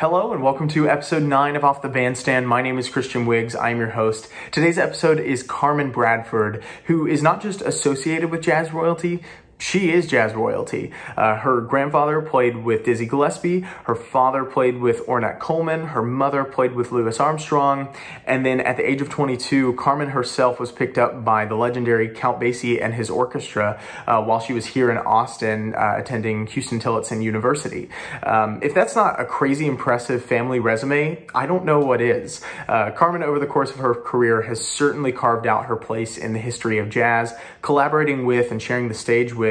Hello and welcome to episode 9 of Off the Bandstand. My name is Christian Wiggs. I'm your host. Today's episode is Carmen Bradford, who is not just associated with jazz royalty, she is jazz royalty. Her grandfather played with Dizzy Gillespie, her father played with Ornette Coleman, her mother played with Louis Armstrong, and then at the age of 22, Carmen herself was picked up by the legendary Count Basie and his orchestra while she was here in Austin attending Houston-Tillotson University. If that's not a crazy impressive family resume, I don't know what is. Carmen, over the course of her career, has certainly carved out her place in the history of jazz, collaborating with and sharing the stage with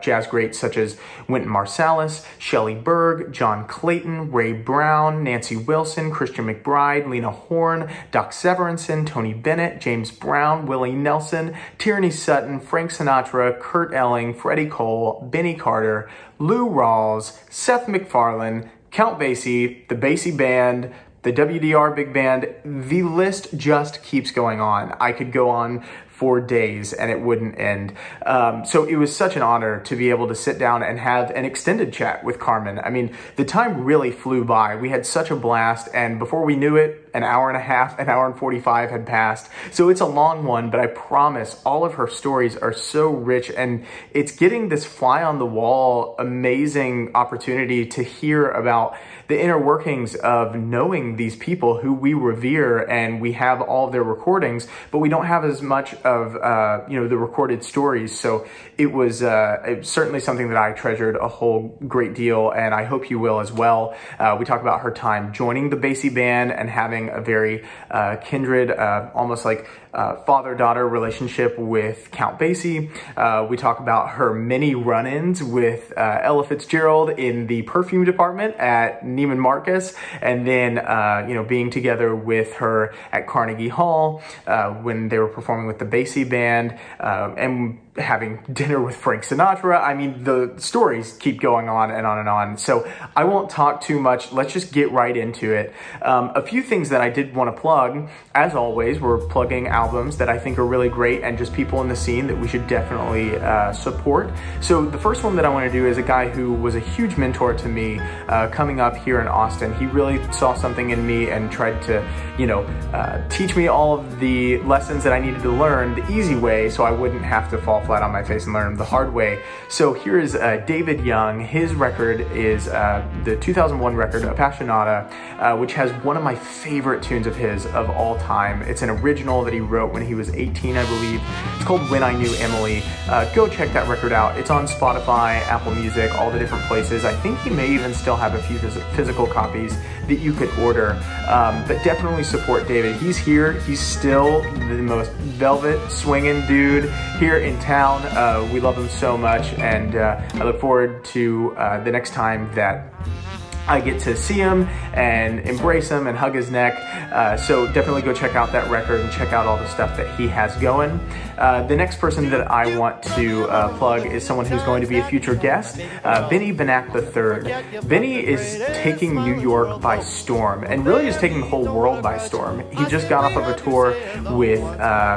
jazz greats such as Wynton Marsalis, Shelley Berg, John Clayton, Ray Brown, Nancy Wilson, Christian McBride, Lena Horne, Doc Severinsen, Tony Bennett, James Brown, Willie Nelson, Tierney Sutton, Frank Sinatra, Kurt Elling, Freddie Cole, Benny Carter, Lou Rawls, Seth MacFarlane, Count Basie, the Basie Band, the WDR Big Band. The list just keeps going on. I could go on for days and it wouldn't end. So it was such an honor to be able to sit down and have an extended chat with Carmen. I mean, the time really flew by. We had such a blast, and before we knew it, an hour and a half, an hour and 45 had passed. So it's a long one, but I promise all of her stories are so rich, and it's getting this fly on the wall, amazing opportunity to hear about the inner workings of knowing these people who we revere, and we have all of their recordings, but we don't have as much of the recorded stories. So it was certainly something that I treasured a whole great deal, and I hope you will as well. We talk about her time joining the Basie Band and having a very kindred, almost like father-daughter relationship with Count Basie. We talk about her many run-ins with Ella Fitzgerald in the perfume department at Neiman Marcus, and then being together with her at Carnegie Hall when they were performing with the Basie Band, and having dinner with Frank Sinatra. I mean, the stories keep going on and on and on. So I won't talk too much. Let's just get right into it. A few things that I did want to plug, as always, we're plugging albums that I think are really great and just people in the scene that we should definitely support. So the first one that I want to do is a guy who was a huge mentor to me coming up here in Austin. He really saw something in me and tried to, teach me all of the lessons that I needed to learn the easy way so I wouldn't have to fall flat on my face and learn them the hard way. So here is David Young. His record is the 2001 record, Appassionata, which has one of my favorite tunes of his of all time. It's an original that he wrote when he was 18, I believe. It's called When I Knew Emily. Go check that record out. It's on Spotify, Apple Music, all the different places. I think he may even still have a few physical copies that you could order, but definitely support David. He's here. He's still the most velvet swinging dude here in town. We love him so much, and I look forward to the next time that I get to see him and embrace him and hug his neck. So definitely go check out that record and check out all the stuff that he has going. The next person that I want to plug is someone who's going to be a future guest, Benny Benack III. Benny is taking New York by storm, and really is taking the whole world by storm. He just got off of a tour with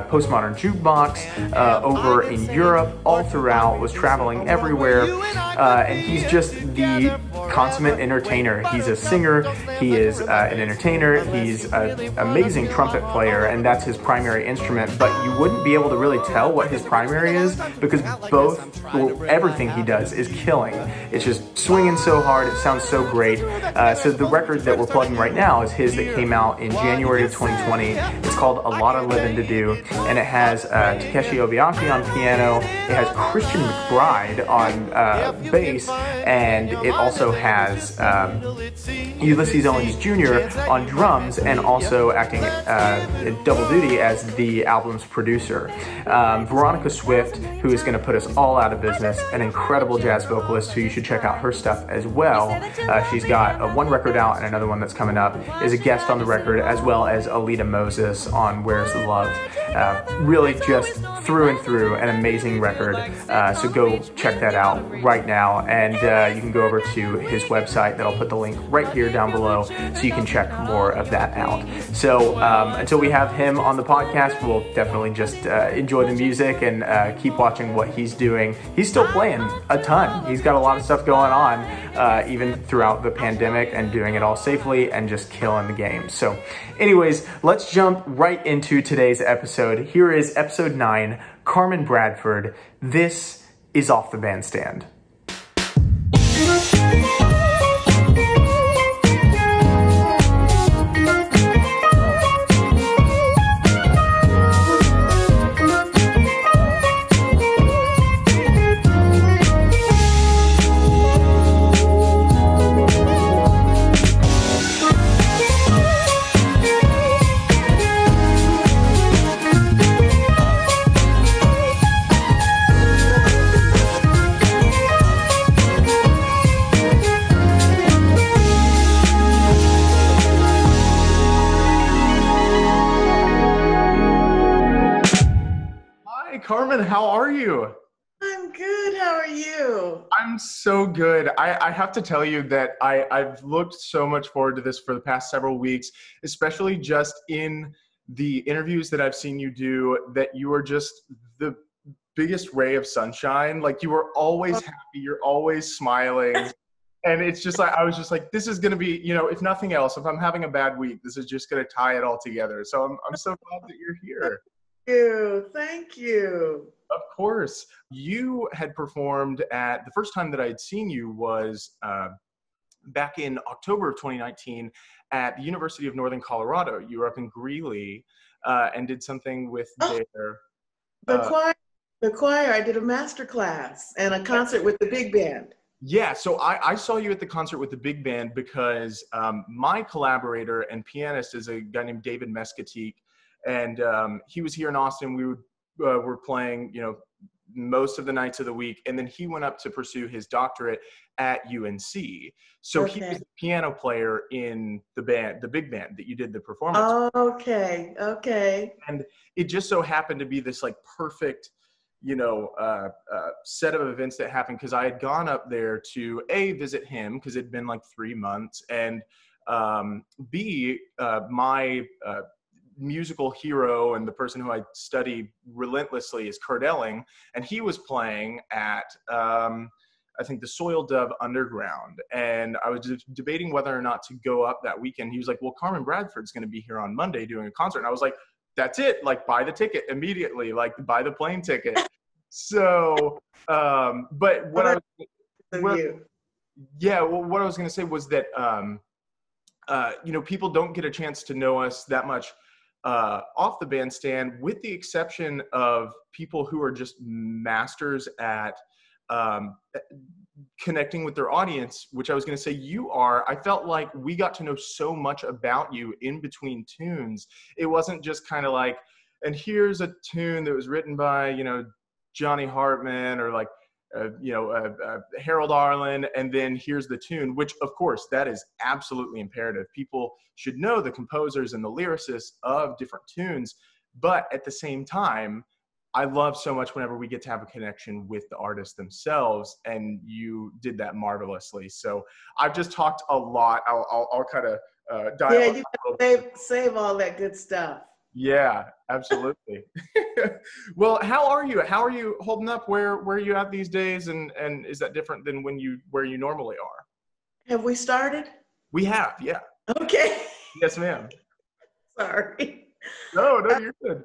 Postmodern Jukebox over in Europe, all throughout, was traveling everywhere, and he's just the consummate entertainer. He's a singer, he is an entertainer, he's an amazing trumpet player, and that's his primary instrument, but you wouldn't be able to really tell what his primary is because everything he does is killing. It's just swinging so hard, it sounds so great. So the record that we're plugging right now is his that came out in January of 2020. It's called A Lot of Living to Do, and it has Takeshi Obayashi on piano, it has Christian McBride on bass, and it also has Ulysses Owens Jr. on drums, and also acting double duty as the album's producer. Veronica Swift, who is going to put us all out of business, an incredible jazz vocalist who you should check out her stuff as well. She's got one record out and another one that's coming up, is a guest on the record, as well as Alita Moses on Where's the Love. Really just through and through an amazing record. So go check that out right now. And you can go over to his website that I'll put the link right here down below so you can check more of that out. So until we have him on the podcast, we'll definitely just enjoy the music and keep watching what he's doing. He's still playing a ton. He's got a lot of stuff going on even throughout the pandemic and doing it all safely and just killing the game. So anyways, let's jump right into today's episode. Here is episode 9, Carmen Bradford. This is Off the Bandstand. Carmen, how are you? I'm good. How are you? I'm so good. I have to tell you that I've looked so much forward to this for the past several weeks, especially just in the interviews that I've seen you do, that you are just the biggest ray of sunshine. Like, you are always happy. You're always smiling. And it's just like, I was just like, this is going to be, you know, if nothing else, if I'm having a bad week, this is just going to tie it all together. So I'm so glad that you're here. Thank you. Of course. You had performed at, the first time that I had seen you was back in October of 2019 at the University of Northern Colorado. You were up in Greeley and did something with their... The choir. I did a master class and a concert with the big band. Yeah, so I saw you at the concert with the big band because my collaborator and pianist is a guy named David Mescatique. And he was here in Austin. We were playing, you know, most of the nights of the week. And then he went up to pursue his doctorate at UNC. So okay. He was the piano player in the band, the big band that you did the performance with. Okay. And it just so happened to be this like perfect, you know, set of events that happened because I had gone up there to A, visit him because it'd been like 3 months, and B, my musical hero and the person who I study relentlessly is Kurt Elling, and he was playing at I think the Soil Dove Underground, and I was just debating whether or not to go up that weekend. He was like, well, Carmen Bradford's going to be here on Monday doing a concert, and I was like, that's it, like buy the ticket immediately, like buy the plane ticket. So but what I was going to say was that you know, people don't get a chance to know us that much off the bandstand, with the exception of people who are just masters at connecting with their audience, which I was going to say you are. I felt like we got to know so much about you in between tunes. It wasn't just kind of like, and here's a tune that was written by, you know, Johnny Hartman or like, Harold Arlen, and then here's the tune, which of course that is absolutely imperative. People should know the composers and the lyricists of different tunes, but at the same time, I love so much whenever we get to have a connection with the artists themselves, and you did that marvelously. So I've just talked a lot. I'll kind of dive. Yeah, you can save all that good stuff. Yeah, absolutely. Well, how are you? How are you holding up? Where are you at these days? And is that different than where you normally are? Have we started? We have, yeah. Okay. Yes, ma'am. Sorry. No, you're good.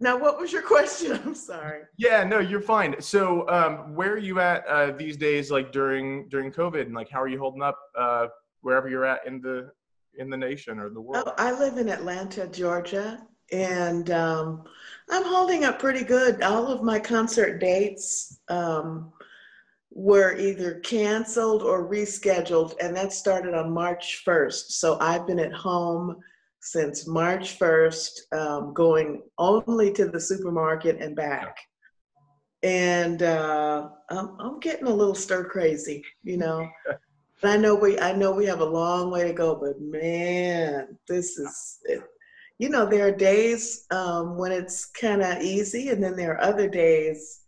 Now, what was your question? I'm sorry. Yeah, no, you're fine. So where are you at these days, like during COVID? And like, how are you holding up wherever you're at in the nation or the world? Oh, I live in Atlanta, Georgia. And I'm holding up pretty good. All of my concert dates were either canceled or rescheduled, and that started on March 1st. So I've been at home since March 1st, going only to the supermarket and back. And I'm getting a little stir crazy, you know. I know we have a long way to go, but man, this is it. you know, there are days when it's kind of easy, and then there are other days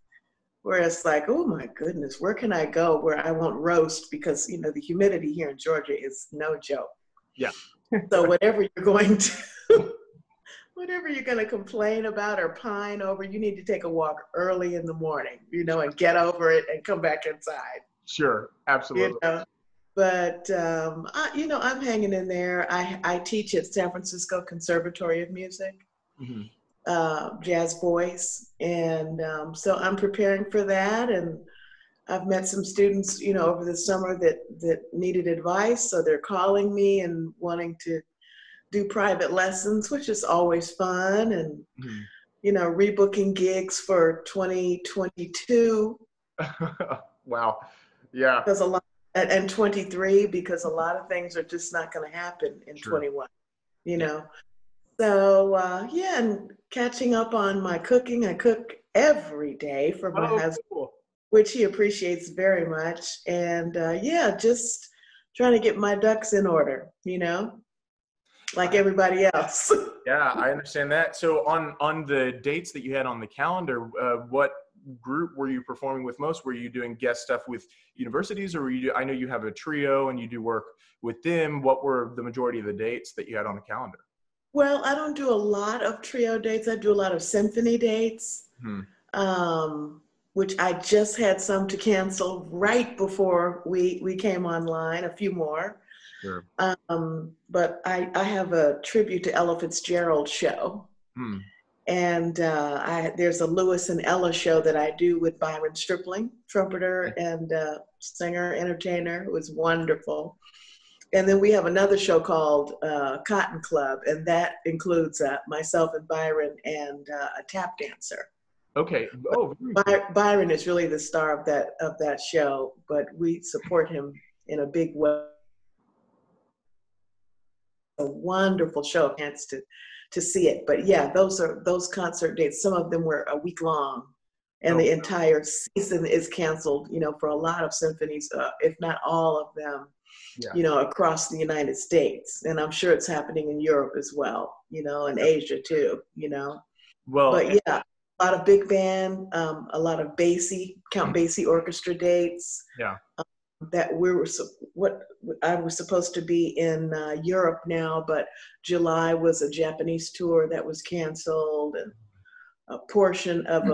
where it's like, oh my goodness, where can I go where I won't roast? Because, you know, the humidity here in Georgia is no joke. Yeah. So whatever you're going to, whatever you're going to complain about or pine over, you need to take a walk early in the morning, you know, and get over it and come back inside. Sure. Absolutely. You know? But, you know, I'm hanging in there. I teach at San Francisco Conservatory of Music, jazz voice. And so I'm preparing for that. And I've met some students, you know, over the summer that needed advice. So they're calling me and wanting to do private lessons, which is always fun. And, you know, rebooking gigs for 2022. Wow. Yeah. Because a lot. And 23, because a lot of things are just not going to happen in 21, you know. So, yeah, and catching up on my cooking. I cook every day for my husband, which he appreciates very much. And, yeah, just trying to get my ducks in order, you know, like everybody else. Yeah, I understand that. So on the dates that you had on the calendar, what group were you performing with most? Were you doing guest stuff with universities, or were you I know you have a trio and you do work with them. What were the majority of the dates that you had on the calendar? Well, I don't do a lot of trio dates. I do a lot of symphony dates, which I just had some to cancel right before we came online, a few more. Sure. But I have a tribute to Ella Fitzgerald show. And there's a Louis and Ella show that I do with Byron Stripling, trumpeter and singer, entertainer, who was wonderful. And then we have another show called Cotton Club, and that includes myself and Byron and a tap dancer. Okay. Oh, Byron is really the star of that show, but we support him in a big way. A wonderful show, chance to see it. But yeah, those concert dates. Some of them were a week long, and the entire season is canceled, you know, for a lot of symphonies, if not all of them, you know, across the United States. And I'm sure it's happening in Europe as well, you know, and Asia too, you know. Well, but yeah, a lot of big band, a lot of Basie, Count Basie orchestra dates. Yeah. That I was supposed to be in Europe now, but July was a Japanese tour that was canceled, and a portion of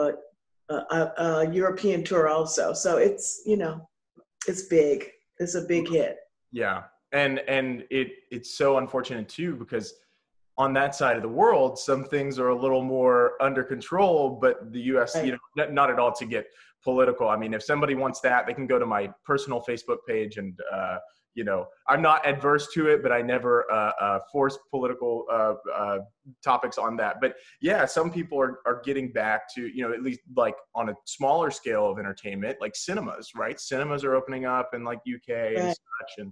a European tour also. So it's, you know, it's big. It's a big hit. Yeah, and it's so unfortunate too, because on that side of the world, some things are a little more under control, but the U.S., you know, not at all to get political. I mean, if somebody wants that, they can go to my personal Facebook page, and you know, I'm not adverse to it, but I never force political topics on that. But yeah, some people are getting back to, you know, at least like on a smaller scale of entertainment, like cinemas, right? Cinemas are opening up in like UK and such,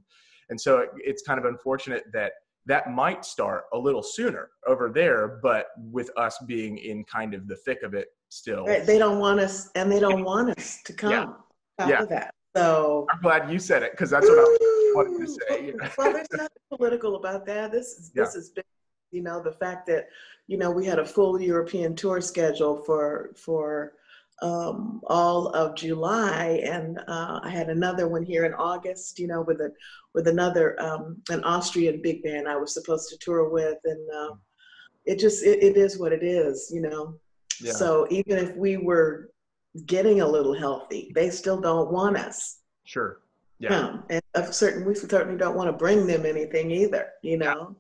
and so it's kind of unfortunate that that might start a little sooner over there, but with us being in kind of the thick of it still. Right. They don't want us, and they don't want us to come out of that. So I'm glad you said it, because that's what I wanted to say. Well, there's nothing political about that. This has been, you know, the fact that, you know, we had a full European tour schedule for all of July, and I had another one here in August, you know, with another an Austrian big band I was supposed to tour with, and it just it is what it is, you know. Yeah. So even if we were getting a little healthy, they still don't want us. Sure. Yeah. And we certainly don't want to bring them anything either, you know.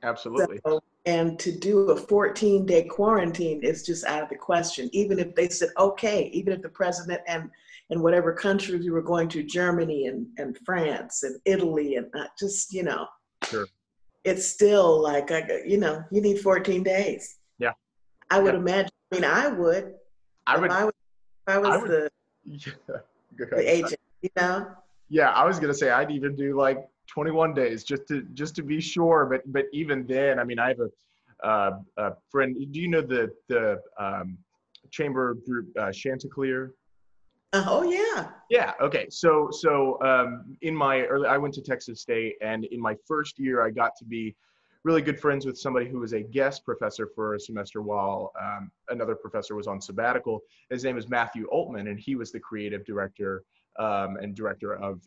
Yeah. Absolutely. So, and to do a 14-day quarantine is just out of the question. Even if they said, okay, even if the president and whatever countries we were going to, Germany and France and Italy and just, you know, sure. It's still like, you know, you need 14 days. Yeah. I would imagine. I mean, I would, if I was the agent, you know? Yeah, I was going to say I'd even do like 21 days just to be sure, but even then, I mean, I have a friend. Do you know the chamber group Chanticleer? Oh yeah. Yeah. Okay. So in I went to Texas State, and in my first year, I got to be really good friends with somebody who was a guest professor for a semester while another professor was on sabbatical. His name is Matthew Altman, and he was the creative director and director of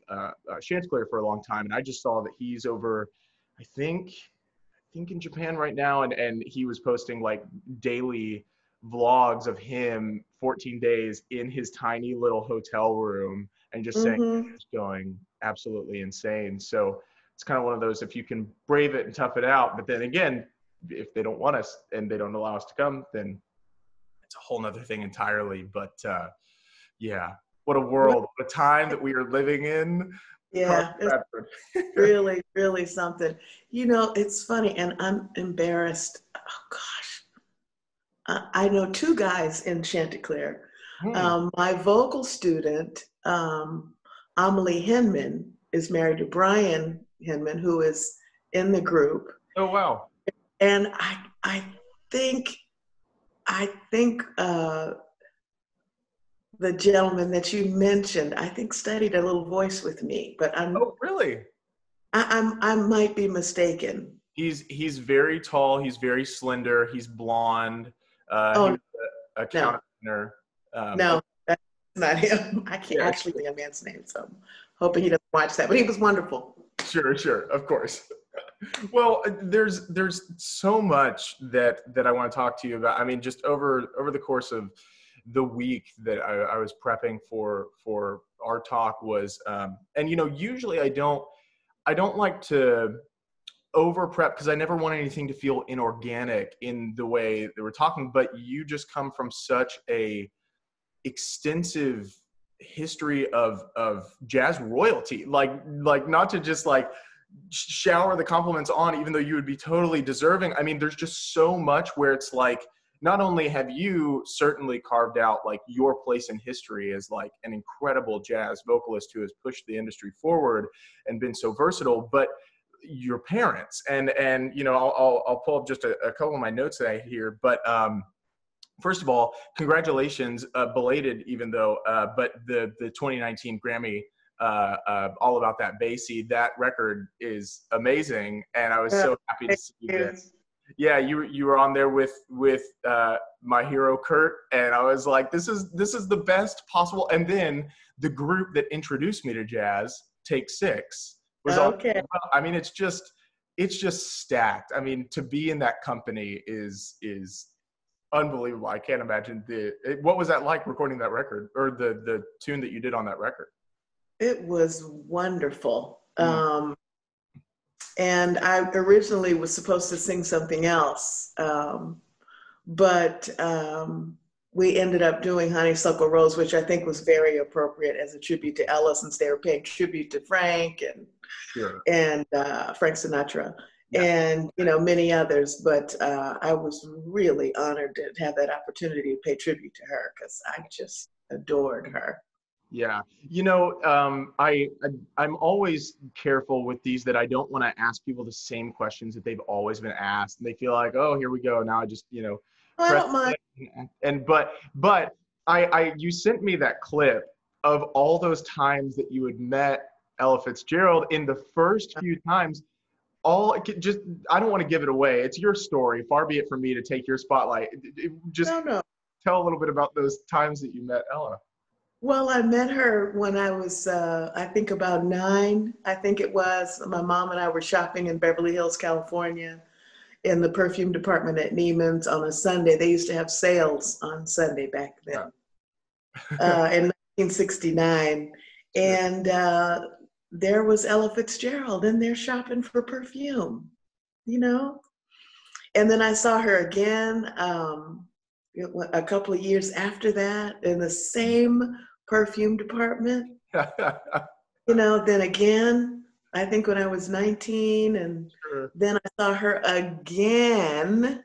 Chanticleer for a long time. And I just saw that he's over, I think in Japan right now, and he was posting like daily vlogs of him 14 days in his tiny little hotel room and just saying he was going absolutely insane. So it's kind of one of those, if you can brave it and tough it out, but then again, if they don't want us and they don't allow us to come, then it's a whole nother thing entirely. But yeah, what a world, what a time that we are living in. Yeah, it's really, really something. You know, it's funny, and I'm embarrassed. Oh gosh, I know two guys in Chanticleer. My vocal student, Amelie Henman, is married to Brian Henman, who is in the group. Oh wow! And I think the gentleman that you mentioned, I think studied a little voice with me, but I'm. Oh really? I might be mistaken. He's very tall. He's very slender. He's blonde. Oh, a countertenor. No, that's not him. I can't actually think of a man's name, so I'm hoping he doesn't watch that. But he was wonderful. Sure, sure, of course. Well, there's so much that I want to talk to you about. I mean, just over the course of the week that I was prepping for our talk was, and you know, usually I don't like to over prep because I never want anything to feel inorganic in the way that we're talking, but you just come from such a extensive history of jazz royalty, like not to just like shower the compliments on, even though you would be totally deserving. I mean, there's just so much where it's like, not only have you certainly carved out like your place in history as like an incredible jazz vocalist who has pushed the industry forward and been so versatile, but your parents and you know, I'll pull up just a couple of my notes that I hear, but first of all, congratulations, belated even though, but the 2019 Grammy, All About That Basie, that record is amazing, and I was so happy to see this. Yeah, you were on there with my hero Kurt, and I was like, this is the best possible. And then the group that introduced me to jazz, Take Six, was okay. I mean, it's just stacked. I mean, to be in that company is unbelievable. I can't imagine what was that like recording that record, or the tune that you did on that record? It was wonderful. And I originally was supposed to sing something else, but we ended up doing Honeysuckle Rose, which I think was very appropriate as a tribute to Ella, since they were paying tribute to Frank and Frank Sinatra and, you know, many others. But I was really honored to have that opportunity to pay tribute to her, because I just adored her. Yeah, you know, I'm always careful with these, that I don't want to ask people the same questions that they've always been asked, and they feel like, oh, here we go. Now I just, you know, I don't mind. But you sent me that clip of all those times that you had met Ella Fitzgerald. In the first few times, I don't want to give it away. It's your story. Far be it from me to take your spotlight. Just tell a little bit about those times that you met Ella. Well, I met her when I was, I think about 9, I think it was. My mom and I were shopping in Beverly Hills, California, in the perfume department at Neiman's on a Sunday. They used to have sales on Sunday back then, in 1969. And there was Ella Fitzgerald in there shopping for perfume, you know? And then I saw her again a couple of years after that in the same perfume department. You know, then again, I think when I was 19, and then I saw her again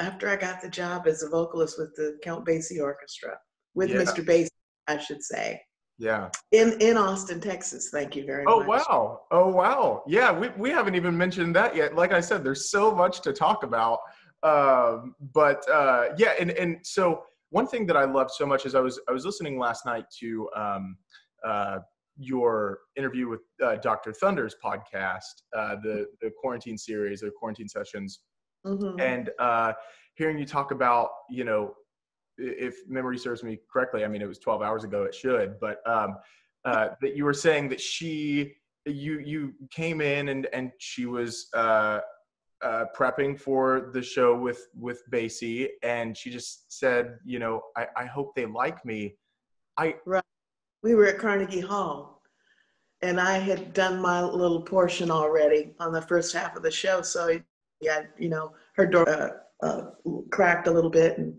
after I got the job as a vocalist with the Count Basie Orchestra, with Mr. Basie, I should say. Yeah. In Austin, Texas. Thank you very much. Oh, wow. Oh, wow. Yeah, we haven't even mentioned that yet. Like I said, there's so much to talk about. Yeah, and so one thing that I loved so much is I was listening last night to your interview with Dr. Thunder's podcast, the quarantine series, the quarantine sessions, mm-hmm. and hearing you talk about, you know, if memory serves me correctly, I mean, it was 12 hours ago, it should, but that you were saying that you came in and she was prepping for the show with Basie, and she just said, you know, I hope they like me. Right. We were at Carnegie Hall, and I had done my little portion already on the first half of the show. So yeah, you know, her door cracked a little bit, and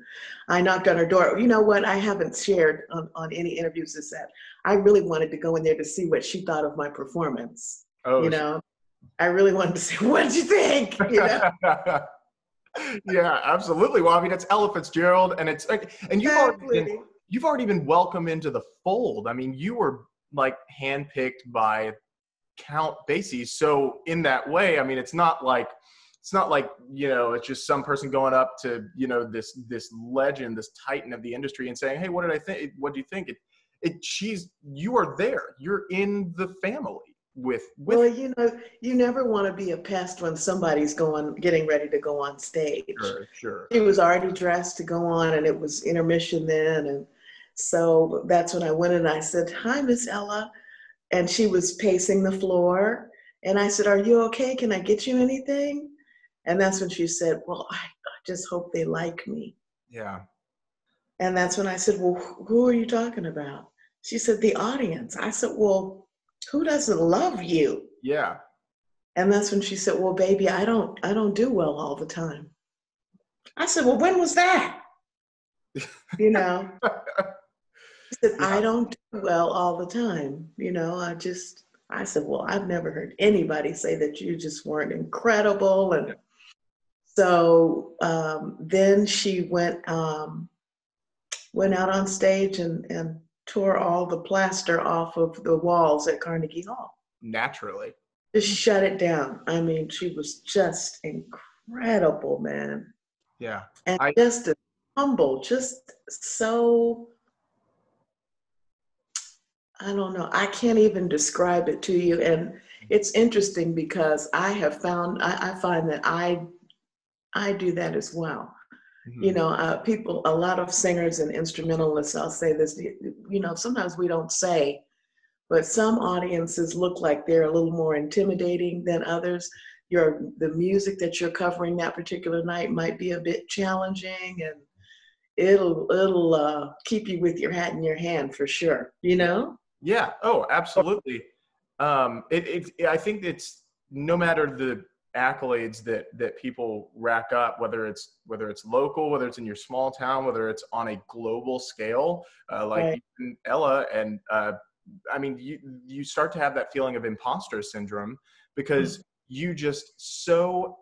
I knocked on her door. You know what I haven't shared on any interviews is that I really wanted to go in there to see what she thought of my performance. Oh, you know, I really wanted to see, what'd you think? You know? Yeah, absolutely. Well, I mean, it's Ella Fitzgerald, and it's like, and you've already been welcomed into the fold. I mean, you were like handpicked by Count Basie. So in that way, I mean, it's not like, you know, it's just some person going up to, you know, this legend, this titan of the industry and saying, hey, what did I think? What do you think? You are there. You're in the family with. Well, you know, you never want to be a pest when somebody's getting ready to go on stage. Sure. She was already dressed to go on, and it was intermission then. And so that's when I went in and I said, hi, Miss Ella. And she was pacing the floor. And I said, are you okay? Can I get you anything? And that's when she said, well, I just hope they like me. Yeah. And that's when I said, well, who are you talking about? She said, the audience. I said, well, who doesn't love you? Yeah. And that's when she said, well, baby, I don't do well all the time. I said, well, when was that? You know, she said, I don't do well all the time. You know, I said, well, I've never heard anybody say that you just weren't incredible. And so then she went out on stage and tore all the plaster off of the walls at Carnegie Hall. Naturally. Just shut it down. I mean, she was just incredible, man. Yeah. And just humble, just so, I don't know. I can't even describe it to you. And it's interesting because I find that I do that as well. Mm-hmm. You know, a lot of singers and instrumentalists, I'll say this, you know, sometimes we don't say, but some audiences look like they're a little more intimidating than others. The music that you're covering that particular night might be a bit challenging, and it'll keep you with your hat in your hand for sure, you know? Yeah. Oh, absolutely. I think it's, no matter the accolades that people rack up, whether it's local, whether it's in your small town, whether it's on a global scale, like right. Ella, and I mean, you start to have that feeling of imposter syndrome because you just so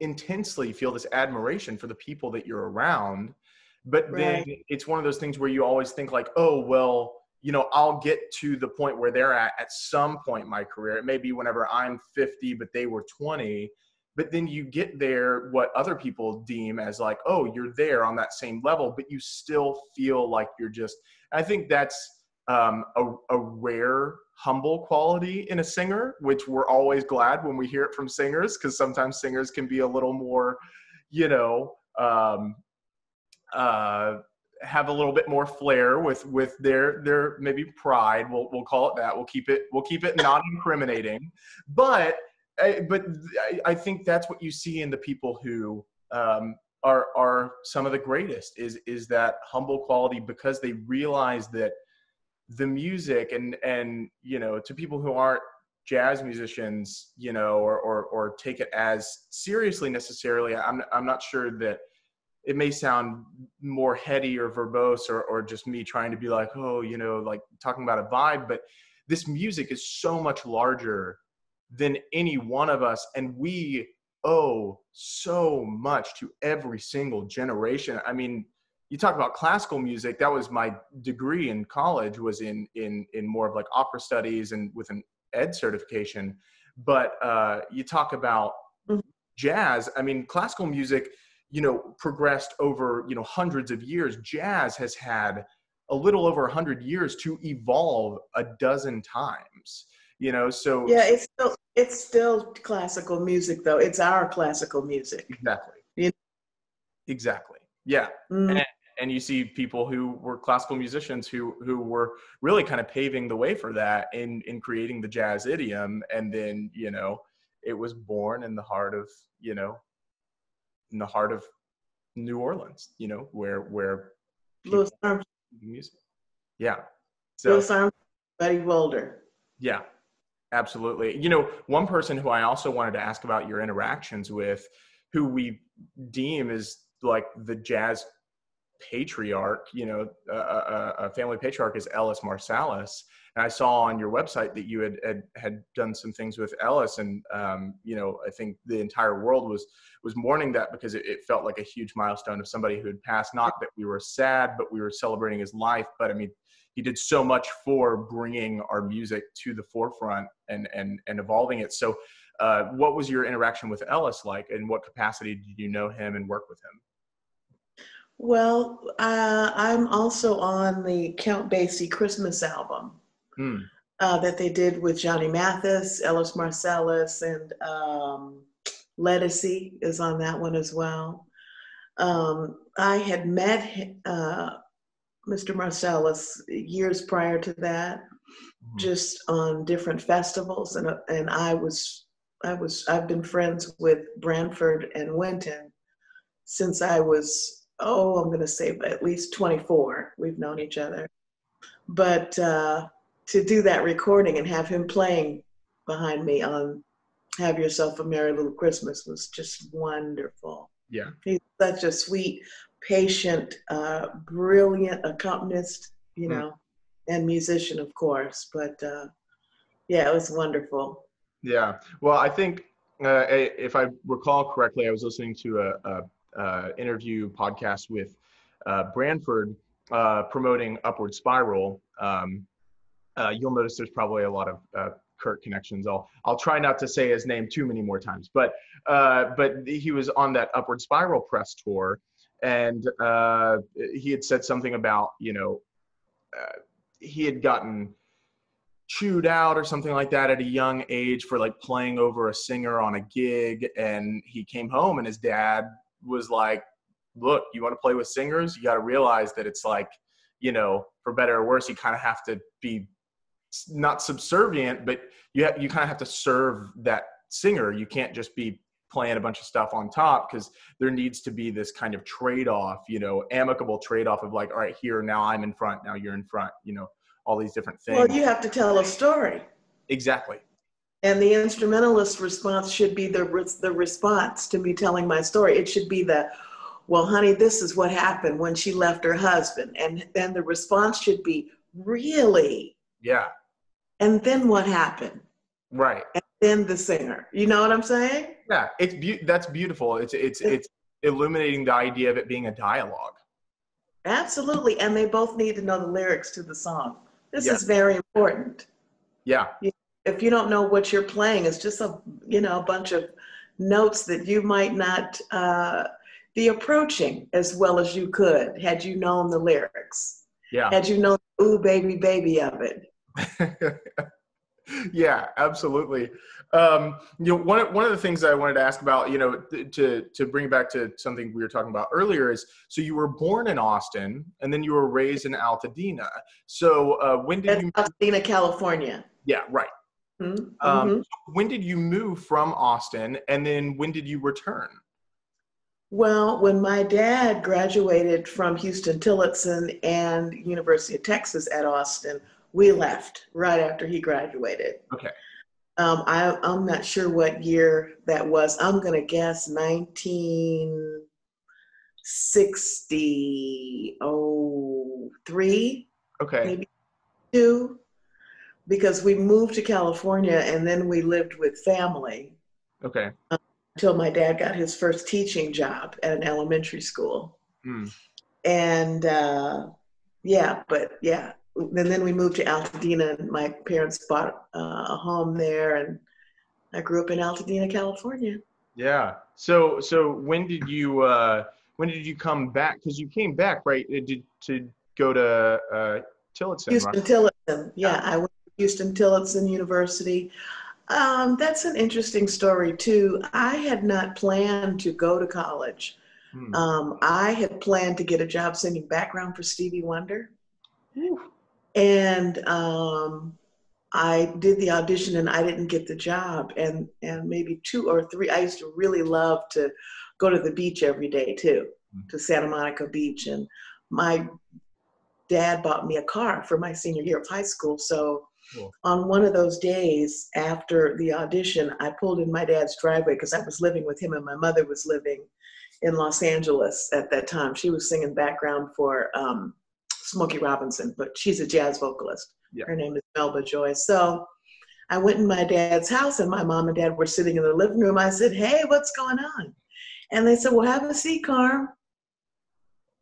intensely feel this admiration for the people that you're around. But right. then it's one of those things where you always think like, oh, well, you know, I'll get to the point where they're at some point in my career. It may be whenever I'm 50, but they were 20. But then you get there, what other people deem as like, oh, you're there on that same level, but you still feel like you're just, I think that's a rare humble quality in a singer, which we're always glad when we hear it from singers, because sometimes singers can be a little more, you know, have a little bit more flair with their maybe pride. We'll call it that. We'll keep it not incriminating, but I think that's what you see in the people who are some of the greatest is that humble quality, because they realize that the music and, you know, to people who aren't jazz musicians, you know, or take it as seriously necessarily, I'm not sure that it may sound more heady or verbose or just me trying to be like, oh, you know, like talking about a vibe, but this music is so much larger than any one of us. And we owe so much to every single generation. I mean, you talk about classical music. That was my degree in college, was in more of like opera studies and with an ed certification. But you talk about jazz. I mean, classical music, you know, progressed over, you know, hundreds of years. Jazz has had a little over 100 years to evolve a dozen times, you know, so. Yeah, it's still classical music though. It's our classical music. Exactly. You know? Exactly. Yeah. Mm-hmm. And you see people who were classical musicians who were really kind of paving the way for that in creating the jazz idiom. And then, you know, it was born in the heart of, you know, in the heart of New Orleans, you know, where Louis Armstrong music. Yeah. So Louis Armstrong, Buddy Wilder. Yeah, absolutely. You know, one person who I also wanted to ask about your interactions with, who we deem is like the jazz patriarch, you know, a family patriarch, is Ellis Marsalis. And I saw on your website that you had done some things with Ellis, and you know, I think the entire world was mourning that, because it felt like a huge milestone of somebody who had passed. Not that we were sad, but we were celebrating his life. But I mean, he did so much for bringing our music to the forefront and evolving it. So what was your interaction with Ellis like, and what capacity did you know him and work with him? Well, I'm also on the Count Basie Christmas album that they did with Johnny Mathis, Ellis Marsalis, and Letticy is on that one as well. I had met Mr. Marsalis years prior to that, just on different festivals, and I've been friends with Branford and Wynton since I was, oh, I'm going to say at least 24. We've known each other. But to do that recording and have him playing behind me on Have Yourself a Merry Little Christmas was just wonderful. Yeah. He's such a sweet, patient, brilliant accompanist, you know, and musician, of course. But yeah, it was wonderful. Yeah. Well, I think if I recall correctly, I was listening to a interview podcast with Branford promoting Upward Spiral. You'll notice there's probably a lot of Kurt connections. I'll try not to say his name too many more times, but he was on that Upward Spiral press tour, and he had said something about, you know, he had gotten chewed out or something like that at a young age for like playing over a singer on a gig, and he came home and his dad was like, look, you want to play with singers, you got to realize that it's like, you know, for better or worse, you kind of have to be not subservient, but you kind of have to serve that singer. You can't just be playing a bunch of stuff on top, because there needs to be this kind of trade-off, you know, amicable trade-off of like, all right, here, now I'm in front, now you're in front, you know, all these different things. Well, you have to tell a story. Exactly. And the instrumentalist response should be the response to me telling my story. It should be the, well, honey, this is what happened when she left her husband. And then the response should be, really? Yeah. And then what happened? Right. And then the singer. You know what I'm saying? Yeah, that's beautiful. It's illuminating the idea of it being a dialogue. Absolutely. And they both need to know the lyrics to the song. This is very important. Yeah. If you don't know what you're playing, it's just a, you know, a bunch of notes that you might not be approaching as well as you could had you known the lyrics. Yeah. Had you known the ooh baby baby of it. Yeah, absolutely. You know, one of the things I wanted to ask about, you know, to bring it back to something we were talking about earlier is, so you were born in Austin and then you were raised in Altadena. So when did you? Altadena, California. Yeah. Right. Mm-hmm. When did you move from Austin, and then when did you return? Well, when my dad graduated from Houston-Tillotson and University of Texas at Austin, we left right after he graduated. Okay. I'm not sure what year that was. I'm going to guess 1963. Okay. Maybe 2. Because we moved to California and then we lived with family. Okay. Until my dad got his first teaching job at an elementary school. And and then we moved to Altadena, and my parents bought a home there, and I grew up in Altadena, California. Yeah. So when did you come back? Because you came back, right? Did go to Tillotson, Houston-Tillotson, right? Yeah, I went to Houston-Tillotson University. That's an interesting story too. I had not planned to go to college. Hmm. I had planned to get a job singing background for Stevie Wonder. Ooh. And I did the audition and I didn't get the job. And maybe two or three, I used to really love to go to the beach every day too, to Santa Monica Beach. And my dad bought me a car for my senior year of high school. So cool. On one of those days after the audition, I pulled in my dad's driveway because I was living with him and my mother was living in Los Angeles at that time. She was singing background for Smokey Robinson, but she's a jazz vocalist. Yeah. Her name is Melba Joyce. So I went in my dad's house and my mom and dad were sitting in the living room. I said, "Hey, what's going on?" And they said, "Well, have a seat, Carm."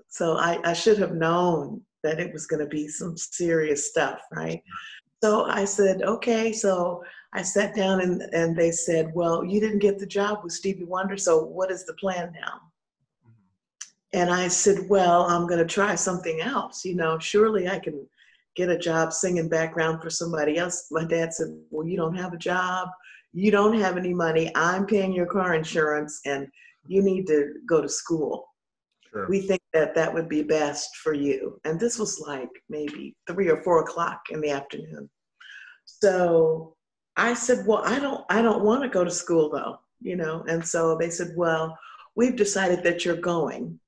So I should have known that it was going to be some serious stuff, right? So I said, okay. So I sat down and they said, "Well, you didn't get the job with Stevie Wonder, so what is the plan now?" And I said, "Well, I'm going to try something else. You know, surely I can get a job singing background for somebody else." My dad said, "Well, you don't have a job. You don't have any money. I'm paying your car insurance, and you need to go to school. Sure. We think that that would be best for you." And this was like maybe 3 or 4 o'clock in the afternoon. So I said, "Well, I don't want to go to school though, you know?" And so they said, "Well, we've decided that you're going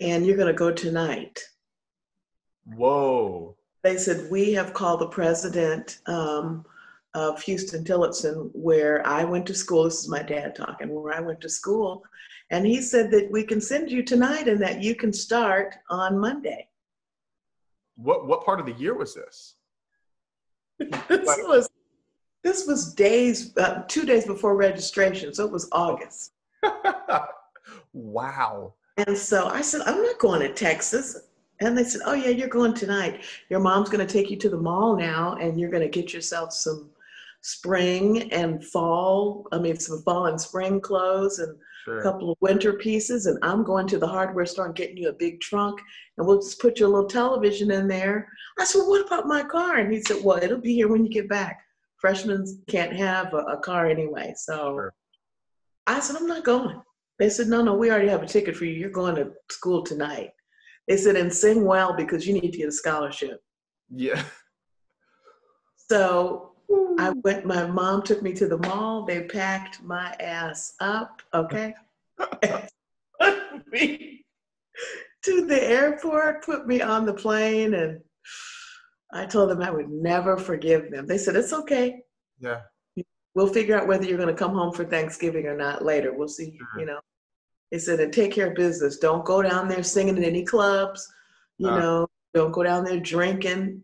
and you're going to go tonight." Whoa. They said, "We have called the president, of Houston-Tillotson, where I went to school." This is my dad talking, "Where I went to school. And he said that we can send you tonight and that you can start on Monday." What part of the year was this? This was days, 2 days before registration. So it was August. Wow. And so I said, "I'm not going to Texas." And they said, "Oh yeah, you're going tonight. Your mom's going to take you to the mall now and you're going to get yourself some spring and fall, some fall and spring clothes and sure. a couple of winter pieces. And I'm going to the hardware store and getting you a big trunk and we'll just put your little television in there." I said, "What about my car?" And he said, "Well, it'll be here when you get back. Freshmen can't have a car anyway." So sure. I said, "I'm not going." They said, "No, we already have a ticket for you. You're going to school tonight." They said, "And sing well because you need to get a scholarship." Yeah. So I went, my mom took me to the mall. They packed my ass up, okay? Me to the airport, put me on the plane, and I told them I would never forgive them. They said, "It's okay. Yeah. We'll figure out whether you're going to come home for Thanksgiving or not later. We'll see, you know." They said, "And take care of business. Don't go down there singing in any clubs, you know. Don't go down there drinking,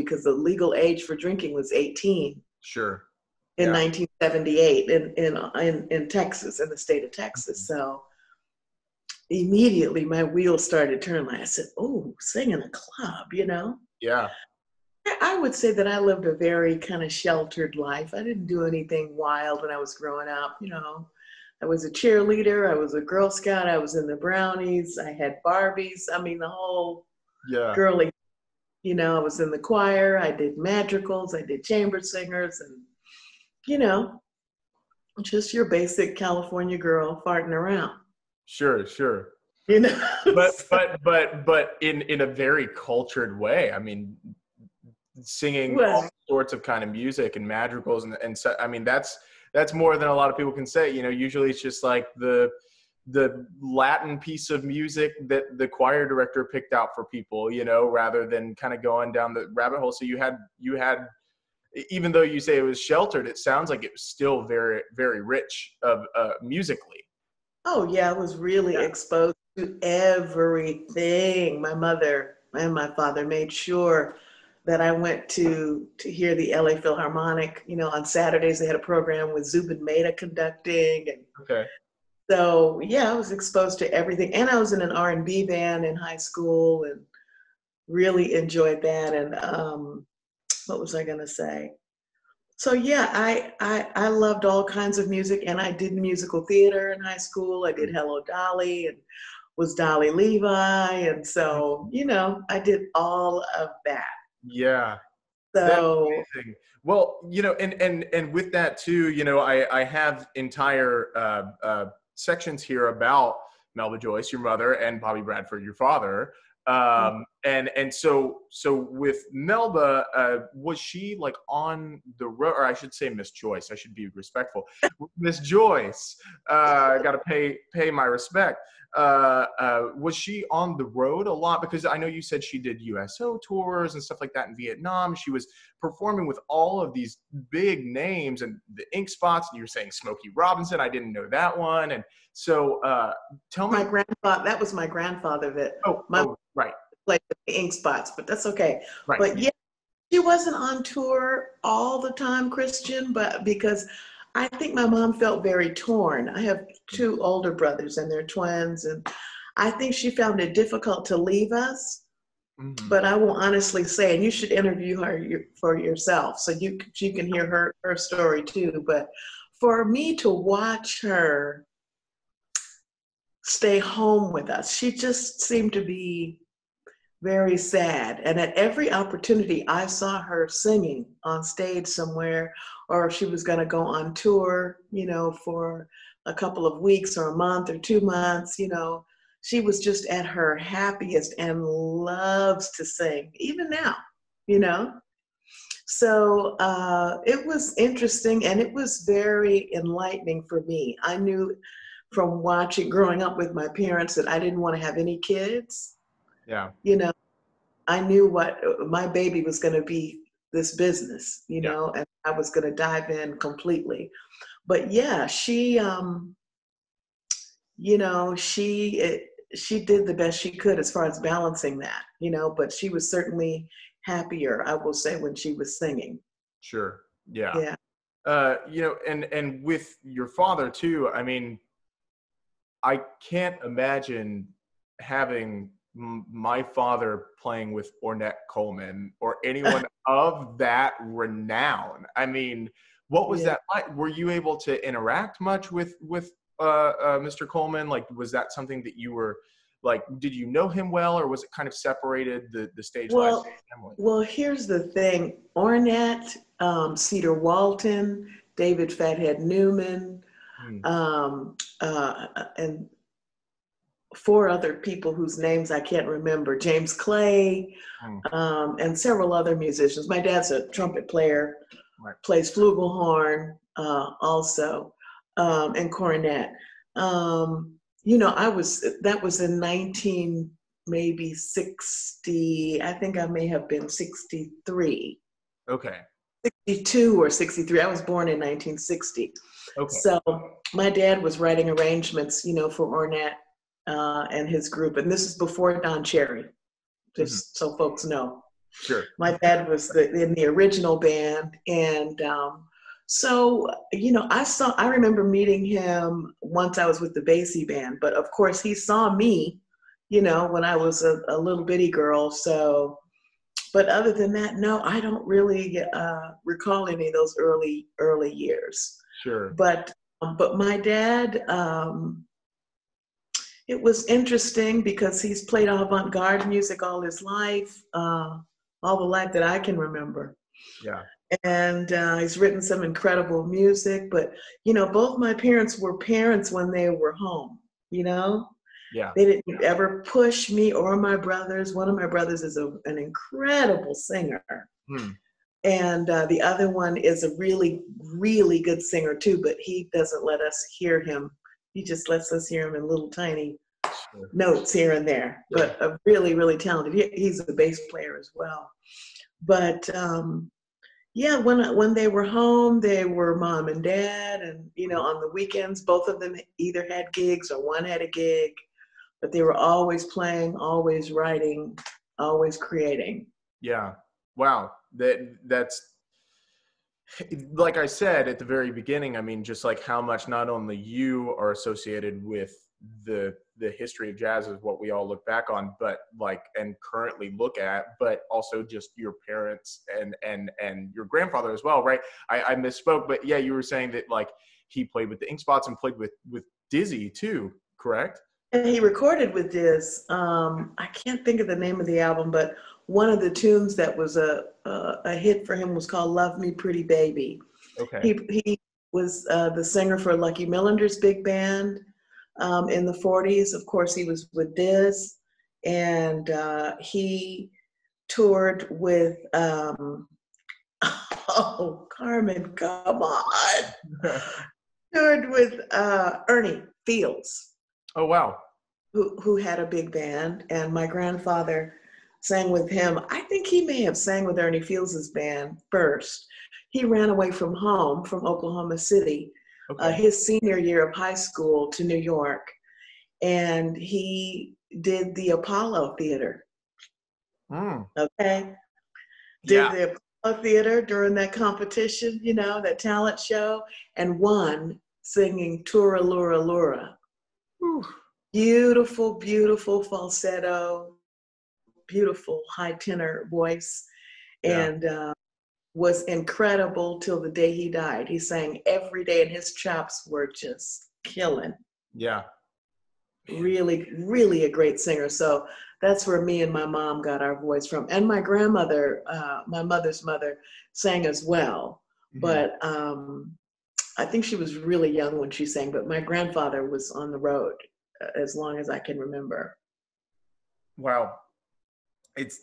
because the legal age for drinking was 18. Sure. In 1978 in Texas, in the state of Texas. So immediately my wheels started turning. I said, "Oh, sing in a club, Yeah. I would say that I lived a very kind of sheltered life. I didn't do anything wild when I was growing up, I was a cheerleader. I was a Girl Scout. I was in the Brownies. I had Barbies. The whole... Yeah. Girly, I was in the choir. I did madrigals. I did chamber singers, and just your basic California girl farting around. Sure, sure. But in a very cultured way. Singing all sorts of kind of music and madrigals, and so that's more than a lot of people can say. Usually it's just like the Latin piece of music that the choir director picked out for people, rather than kind of going down the rabbit hole. So you had, even though you say it was sheltered, it sounds like it was still very, very rich musically. Oh yeah. I was really exposed to everything. My mother and my father made sure that I went to hear the LA Philharmonic, on Saturdays. They had a program with Zubin Mehta conducting. And, so yeah, I was exposed to everything, and I was in an R&B band in high school, and really enjoyed that. And what was I going to say? So yeah, I loved all kinds of music, and I did musical theater in high school. I did Hello Dolly and was Dolly Levi. And so, you know, I did all of that. Yeah. So well, you know, and with that too, you know, I have entire sections here about Melba Joyce, your mother, and Bobby Bradford, your father. And so with Melba, was she like on the road, or I should say Miss Joyce, I should be respectful. Miss Joyce, I gotta pay my respect. Was she on the road a lot? Because I know you said she did USO tours and stuff like that in Vietnam. She was performing with all of these big names and the Ink Spots, and you were saying Smokey Robinson. I didn't know that one. And so tell me. My grandfather, that was my grandfather that right. Played the Ink Spots, but that's okay. Right. But yeah, she wasn't on tour all the time, Christian, but because I think my mom felt very torn. I have two older brothers and they're twins, and I think she found it difficult to leave us. Mm-hmm. But I will honestly say, and you should interview her for yourself, so you can hear her story too. But for me to watch her stay home with us, she just seemed to be very sad. And at every opportunity, I saw her singing on stage somewhere, or if she was going to go on tour, you know, for a couple of weeks or a month or 2 months, you know, she was just at her happiest and loves to sing, even now, you know. So it was interesting, and it was very enlightening for me. I knew from watching, growing up with my parents, that I didn't want to have any kids. Yeah. You know, I knew what my baby was going to be, this business, you know, and I was going to dive in completely. But yeah, she, you know, she did the best she could as far as balancing that, you know, but she was certainly happier, I will say, when she was singing. Sure. Yeah. Yeah. You know, and with your father too, I mean, I can't imagine having my father playing with Ornette Coleman or anyone of that renown. I mean, what was that like? Were you able to interact much with Mr. Coleman? Like, was that something that you were, like, did you know him well, or was it kind of separated, the stage life family? Well, here's the thing. Ornette, Cedar Walton, David Fathead Newman, and 4 other people whose names I can't remember, James Clay, and several other musicians. My dad's a trumpet player, plays flugelhorn also, and cornet. You know, that was in 1960, I think I may have been 63. Okay. 62 or 63, I was born in 1960. Okay. So my dad was writing arrangements, you know, for Ornette and his group. And this is before Don Cherry, just so folks know. Sure. My dad was in the original band. And so, you know, I remember meeting him once I was with the Basie band, but of course he saw me, you know, when I was a little bitty girl. So, but other than that, no, I don't really recall any of those early years. Sure. But my dad, it was interesting because he's played avant-garde music all his life, all the life that I can remember. Yeah. And he's written some incredible music, but, you know, both my parents were parents when they were home, you know? Yeah. They didn't ever push me or my brothers. One of my brothers is an incredible singer. Hmm. And the other one is a really, really good singer too, but he doesn't let us hear him. He just lets us hear him in little tiny notes here and there, but a really, really talented. He's a bass player as well. But yeah, when they were home, they were mom and dad, and you know, on the weekends, both of them either had gigs or one had a gig, but they were always playing, always writing, always creating. Yeah. Wow. That's. Like I said at the very beginning, I mean, just like how much not only you are associated with the history of jazz is what we all look back on, but like, and currently look at, but also just your parents and your grandfather as well, right? I misspoke, but yeah, you were saying that like he played with the Ink Spots and played with Dizzy too, correct? And he recorded with Diz. I can't think of the name of the album, but one of the tunes that was a hit for him was called "Love Me Pretty Baby." Okay. He was the singer for Lucky Millinder's big band in the 40s. Of course, he was with Diz, and he toured with oh, Carmen, come on, toured with Ernie Fields. Oh, wow. Who had a big band, and my grandfather sang with him. I think he may have sang with Ernie Fields' band first. He ran away from home, from Oklahoma City, okay, his senior year of high school to New York, and he did the Apollo Theater. Mm. Okay? Did the Apollo Theater during that competition, you know, that talent show, and won singing "Tura Lura Lura." Whew. Beautiful, beautiful falsetto, beautiful high tenor voice, and was incredible till the day he died. He sang every day, and his chops were just killing. Yeah. Really, really a great singer. So that's where me and my mom got our voice from. And my grandmother, my mother's mother, sang as well. Mm-hmm. But I think she was really young when she sang, but my grandfather was on the road as long as I can remember. Wow. It's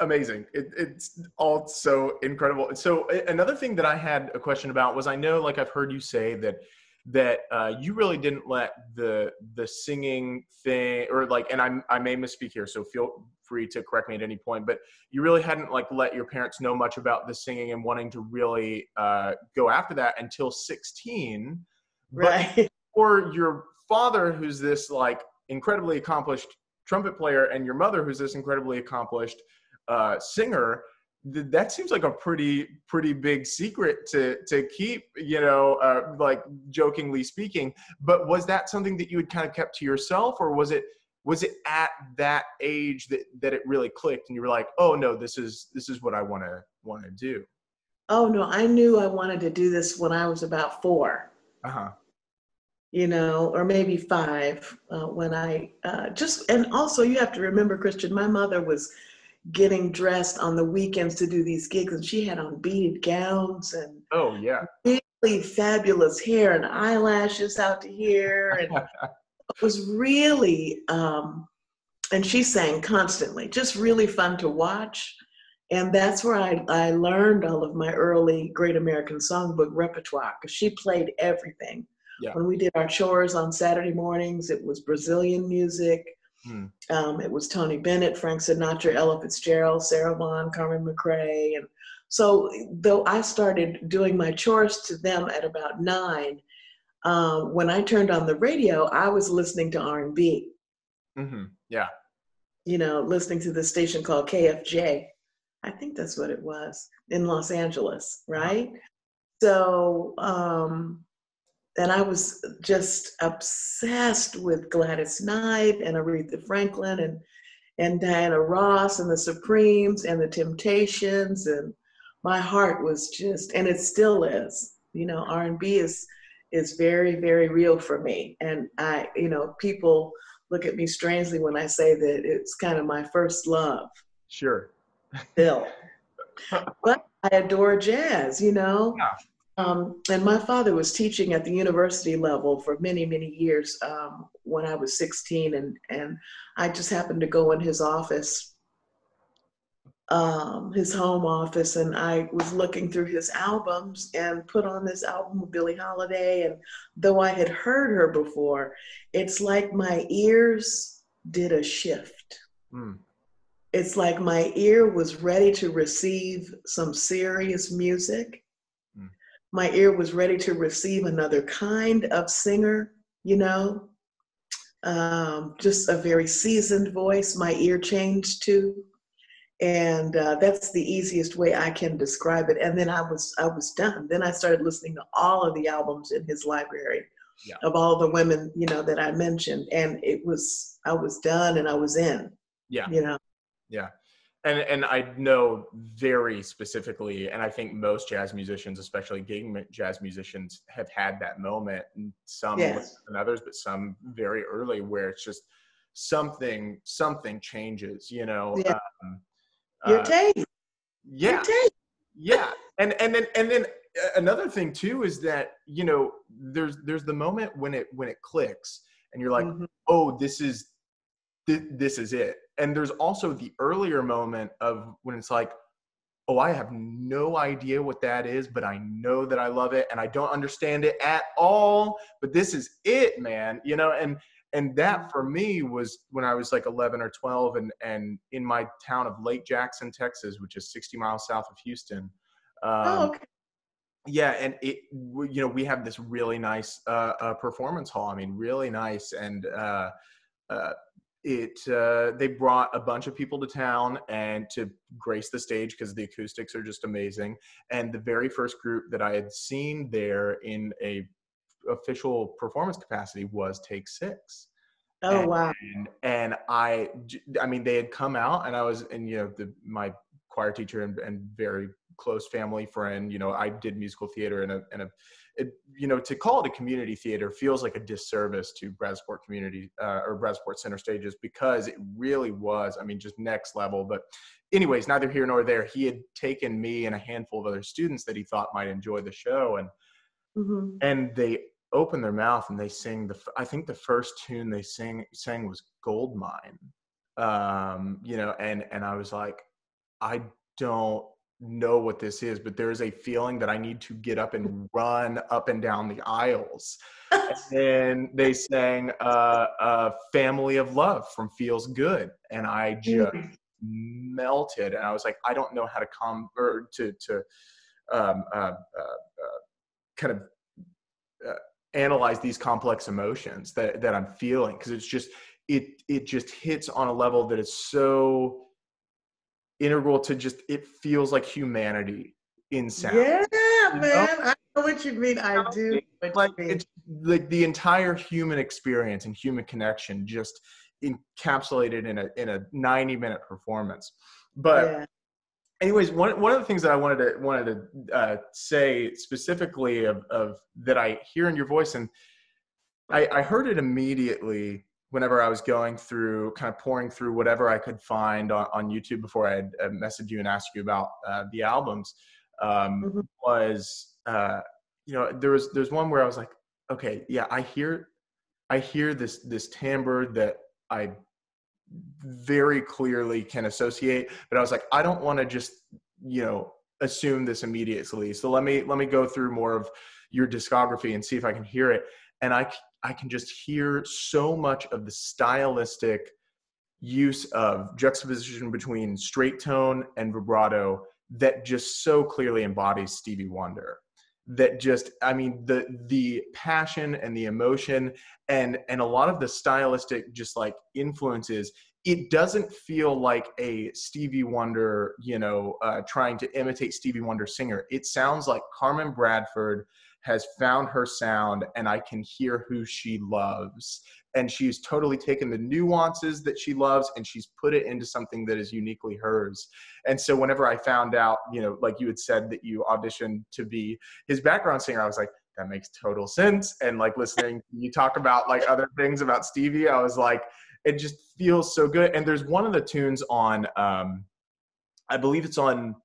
amazing. It's all so incredible. So another thing that I had a question about was, I know, like, I've heard you say that you really didn't let the singing thing, or like, and I may misspeak here, so feel free to correct me at any point, but you really hadn't like let your parents know much about the singing and wanting to really go after that until 16. Right. Or your father, who's this like incredibly accomplished trumpet player, and your mother, who's this incredibly accomplished singer, that seems like a pretty big secret to keep, you know, like jokingly speaking. But was that something that you had kind of kept to yourself, or was it at that age that it really clicked and you were like, oh no, this is what I want to do? Oh no, I knew I wanted to do this when I was about 4. Uh-huh. You know, or maybe 5, when I just, and also you have to remember, Christian, my mother was getting dressed on the weekends to do these gigs, and she had on beaded gowns and really fabulous hair and eyelashes out to here, and it was really and she sang constantly, just really fun to watch. And that's where I learned all of my early Great American Songbook repertoire, because she played everything. When we did our chores on Saturday mornings, it was Brazilian music. Hmm. It was Tony Bennett, Frank Sinatra, Ella Fitzgerald, Sarah Vaughan, Carmen McRae. And so though I started doing my chores to them at about 9, when I turned on the radio, I was listening to R&B. Mm-hmm. Yeah. You know, listening to this station called KFJ. I think that's what it was, in Los Angeles, right? Wow. So, and I was just obsessed with Gladys Knight and Aretha Franklin and Diana Ross and the Supremes and the Temptations. And my heart was just, and it still is, you know, R&B is very, very real for me. And I, you know, people look at me strangely when I say that it's kind of my first love. Sure. Still. But I adore jazz, you know. Yeah. And my father was teaching at the university level for many, many years when I was 16, and I just happened to go in his office, his home office, and I was looking through his albums and put on this album with Billie Holiday. And though I had heard her before, it's like my ears did a shift. Mm. It's like my ear was ready to receive some serious music. My ear was ready to receive another kind of singer, you know, just a very seasoned voice. My ear changed too, and that's the easiest way I can describe it. And then I was done. Then I started listening to all of the albums in his library, of all the women, you know, that I mentioned, and I was done, and I was in. Yeah. You know. Yeah. And I know very specifically, and I think most jazz musicians, especially gig jazz musicians, have had that moment, some less than others, but some very early, where it's just something changes, you know. Yeah. Your taste. Yeah. Your taste. Yeah. And then another thing too is that, you know, there's the moment when it clicks and you're like, mm-hmm. oh, this is it. And there's also the earlier moment of when it's like, oh, I have no idea what that is, but I know that I love it and I don't understand it at all, but this is it, man. You know, and that for me was when I was like 11 or 12 and in my town of Lake Jackson, Texas, which is 60 miles south of Houston. Okay. Yeah. And it, you know, we have this really nice performance hall. I mean, really nice. And they brought a bunch of people to town and to grace the stage because the acoustics are just amazing. And the very first group that I had seen there in a official performance capacity was Take Six. Oh, wow. And I mean, they had come out and I was, and you know, my choir teacher and very close family friend, you know, I did musical theater you know, to call it a community theater feels like a disservice to Brazosport community or Brazosport Center stages, because it really was, I mean, just next level. But anyways, neither here nor there, he had taken me and a handful of other students that he thought might enjoy the show. And mm-hmm. and they open their mouth and they sing I think the first tune they sang was Goldmine. You know, and I was like, I don't know what this is, but there is a feeling that I need to get up and run up and down the aisles. And then they sang Family of Love from Feels Good. And I just melted. And I was like, I don't know how to kind of analyze these complex emotions that I'm feeling, because it's just it just hits on a level that is so integral to just, it feels like humanity in sound. Yeah, you know? Man, I know what you mean. I do. Like it's like the entire human experience and human connection just encapsulated in a 90-minute performance. But. Yeah. Anyways, one of the things that I wanted to say specifically of that I hear in your voice, and I heard it immediately whenever I was going through, kind of pouring through whatever I could find on YouTube before I had messaged you and asked you about the albums, mm-hmm. was you know, there's one where I was like, okay, yeah, I hear this timbre that I very clearly can associate, but I was like, I don't want to just, you know, assume this immediately. So let me go through more of your discography and see if I can hear it. And I can just hear so much of the stylistic use of juxtaposition between straight tone and vibrato that just so clearly embodies Stevie Wonder. That just, I mean, the passion and the emotion and a lot of the stylistic just like influences, it doesn't feel like a Stevie Wonder, you know, trying to imitate Stevie Wonder singer. It sounds like Carmen Bradford has found her sound and I can hear who she loves. And she's totally taken the nuances that she loves and she's put it into something that is uniquely hers. And so whenever I found out, you know, like you had said that you auditioned to be his background singer, I was like, that makes total sense. And like listening, you talk about like other things about Stevie, I was like, it just feels so good. And there's one of the tunes on, I believe it's on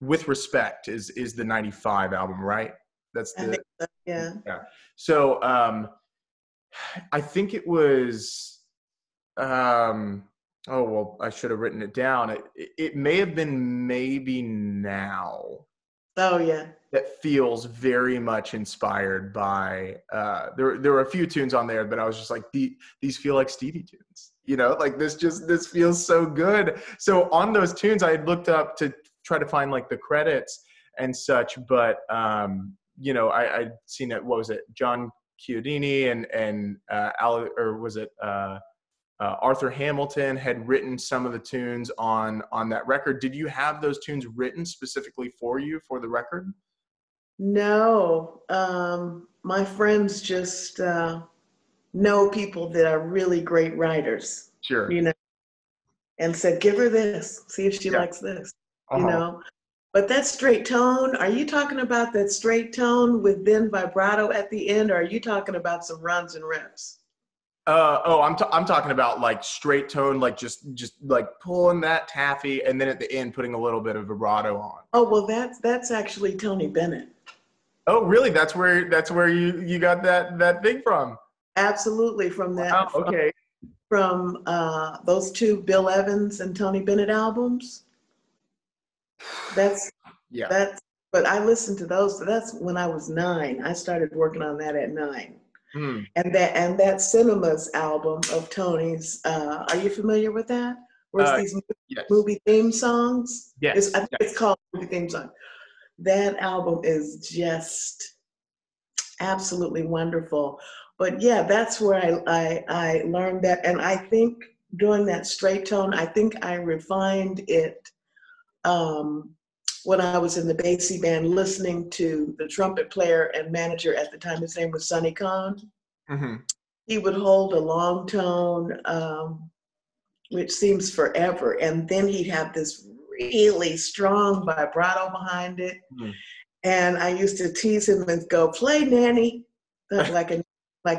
With Respect is the 95 album, right? That's the, I think so, yeah. Yeah. So, I think it was, oh, well, I should have written it down. It may have been Maybe Now. Oh, yeah. That feels very much inspired by, there were a few tunes on there, but I was just like, these feel like Stevie tunes, you know, like this feels so good. So on those tunes, I had looked up to try to find like the credits and such, but, you know, I'd seen it, what was it? John Chiodini and Arthur Hamilton had written some of the tunes on that record. Did you have those tunes written specifically for you for the record? No, my friends just know people that are really great writers. Sure, you know, and said, give her this, see if she likes this, you know. But that straight tone, are you talking about that straight tone with then vibrato at the end, or are you talking about some runs and rips? I'm talking about like straight tone, like just like pulling that taffy and then at the end putting a little bit of vibrato on. Oh, well, that's actually Tony Bennett. Oh, really? That's where you got that thing from? Absolutely, from that. Wow, okay. From those two Bill Evans and Tony Bennett albums. But I listened to those. So that's when I was 9. I started working on that at 9. Mm. And that Cinemas album of Tony's, are you familiar with that? Where's these movie theme songs? Yes. I think it's called Movie Theme Song. That album is just absolutely wonderful. But yeah, that's where I learned that. And I think doing that straight tone, I think I refined it when I was in the Basie band, listening to the trumpet player and manager at the time, his name was Sonny Cohn. Mm-hmm. He would hold a long tone, which seems forever, and then he'd have this really strong vibrato behind it. Mm-hmm. And I used to tease him and go, "Play nanny," like a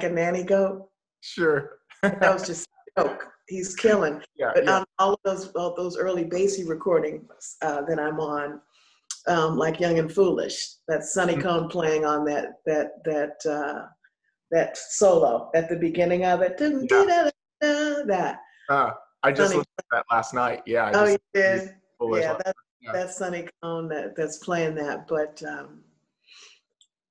nanny goat. Sure. That was just a joke. He's killing. On all those early Basie recordings that I'm on, like Young and Foolish, that's Sonny Cohn playing on that solo at the beginning of it. I just listened to that last night. Yeah. You did. Yeah, that's Sonny Cohn that's playing that. But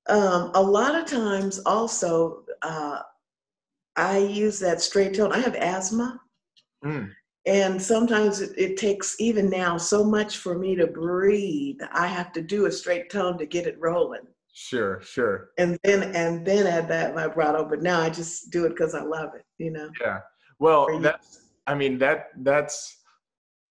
a lot of times also, I use that straight tone. I have asthma. Mm. And sometimes it takes, even now, so much for me to breathe. I have to do a straight tone to get it rolling. Sure. And then add that vibrato. But now I just do it because I love it, you know? Yeah. Well, that's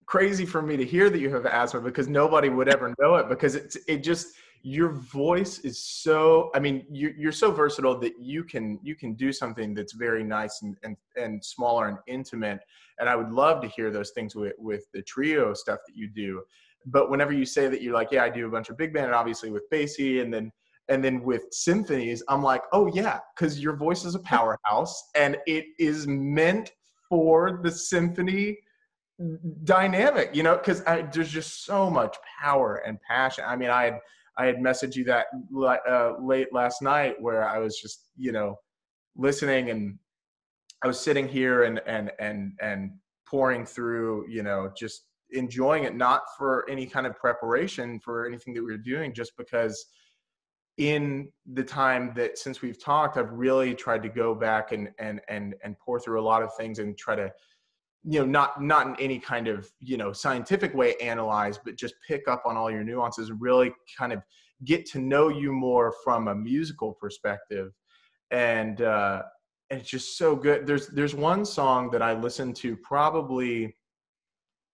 crazy for me to hear that you have asthma, because nobody would ever know it, because it just your voice is so, I mean, you're so versatile that you can do something that's very nice and smaller and intimate. And I would love to hear those things with the trio stuff that you do. But whenever you say that, you're like, yeah, I do a bunch of big band, and obviously with Basie, and then with symphonies, I'm like, oh yeah, because your voice is a powerhouse and it is meant for the symphony dynamic, you know, because there's just so much power and passion. I mean, I had messaged you that late last night, where I was just, you know, listening, and I was sitting here and pouring through, you know, just enjoying it, not for any kind of preparation for anything that we were doing, just because in the time that since we've talked, I've really tried to go back and pour through a lot of things and try to, you know, not in any kind of, you know, scientific way analyze, but just pick up on all your nuances and really kind of get to know you more from a musical perspective. And it's just so good. There's one song that I listen to probably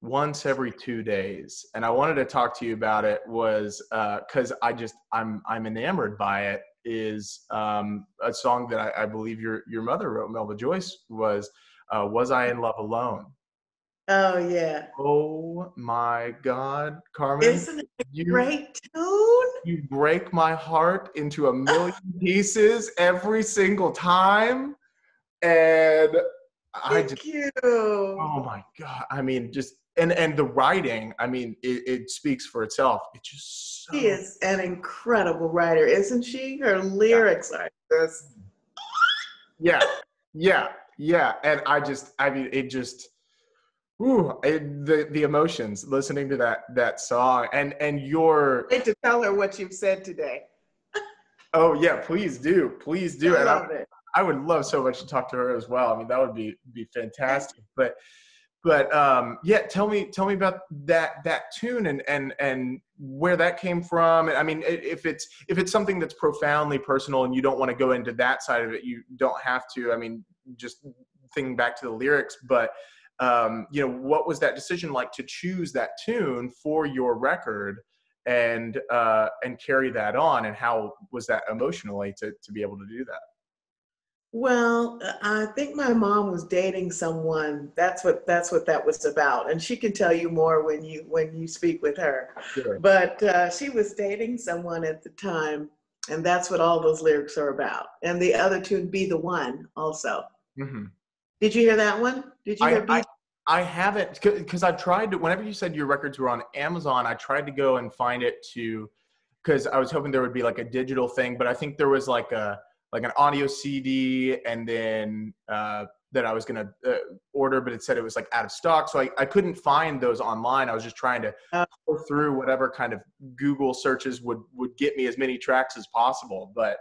once every 2 days, and I wanted to talk to you about it, was because I'm enamored by it, is a song that I believe your mother wrote, Melba Joyce, was I in Love Alone? Oh, yeah. Oh, my God, Carmen. Isn't it a great tune? You break my heart into a million pieces every single time. And Thank you. Oh, my God. I mean, just, and the writing, I mean, it speaks for itself. It's just so. She is an incredible writer, isn't she? Her lyrics are just. Yeah, and the emotions listening to that song and your. I need to tell her what you've said today. Oh yeah, please do. I would love so much to talk to her as well. I mean, that would be fantastic. But yeah, tell me about that tune and where that came from. I mean, if it's something that's profoundly personal and you don't want to go into that side of it, you don't have to. I mean, just thinking back to the lyrics, but you know, what was that decision like to choose that tune for your record and carry that on, and how was that emotionally to be able to do that? Well, I think my mom was dating someone. That's what that was about. And she can tell you more when you speak with her. Sure. But she was dating someone at the time, and that's what all those lyrics are about. And the other tune, Be the One, also. Mm-hmm. Did you hear that one? Did you hear I haven't, because I've tried to, whenever you said your records were on Amazon, I tried to go and find it to, because I was hoping there would be like a digital thing, but I think there was like an audio CD and then that I was going to order, but it said it was like out of stock. So I couldn't find those online. I was just trying to go through whatever kind of Google searches would get me as many tracks as possible. But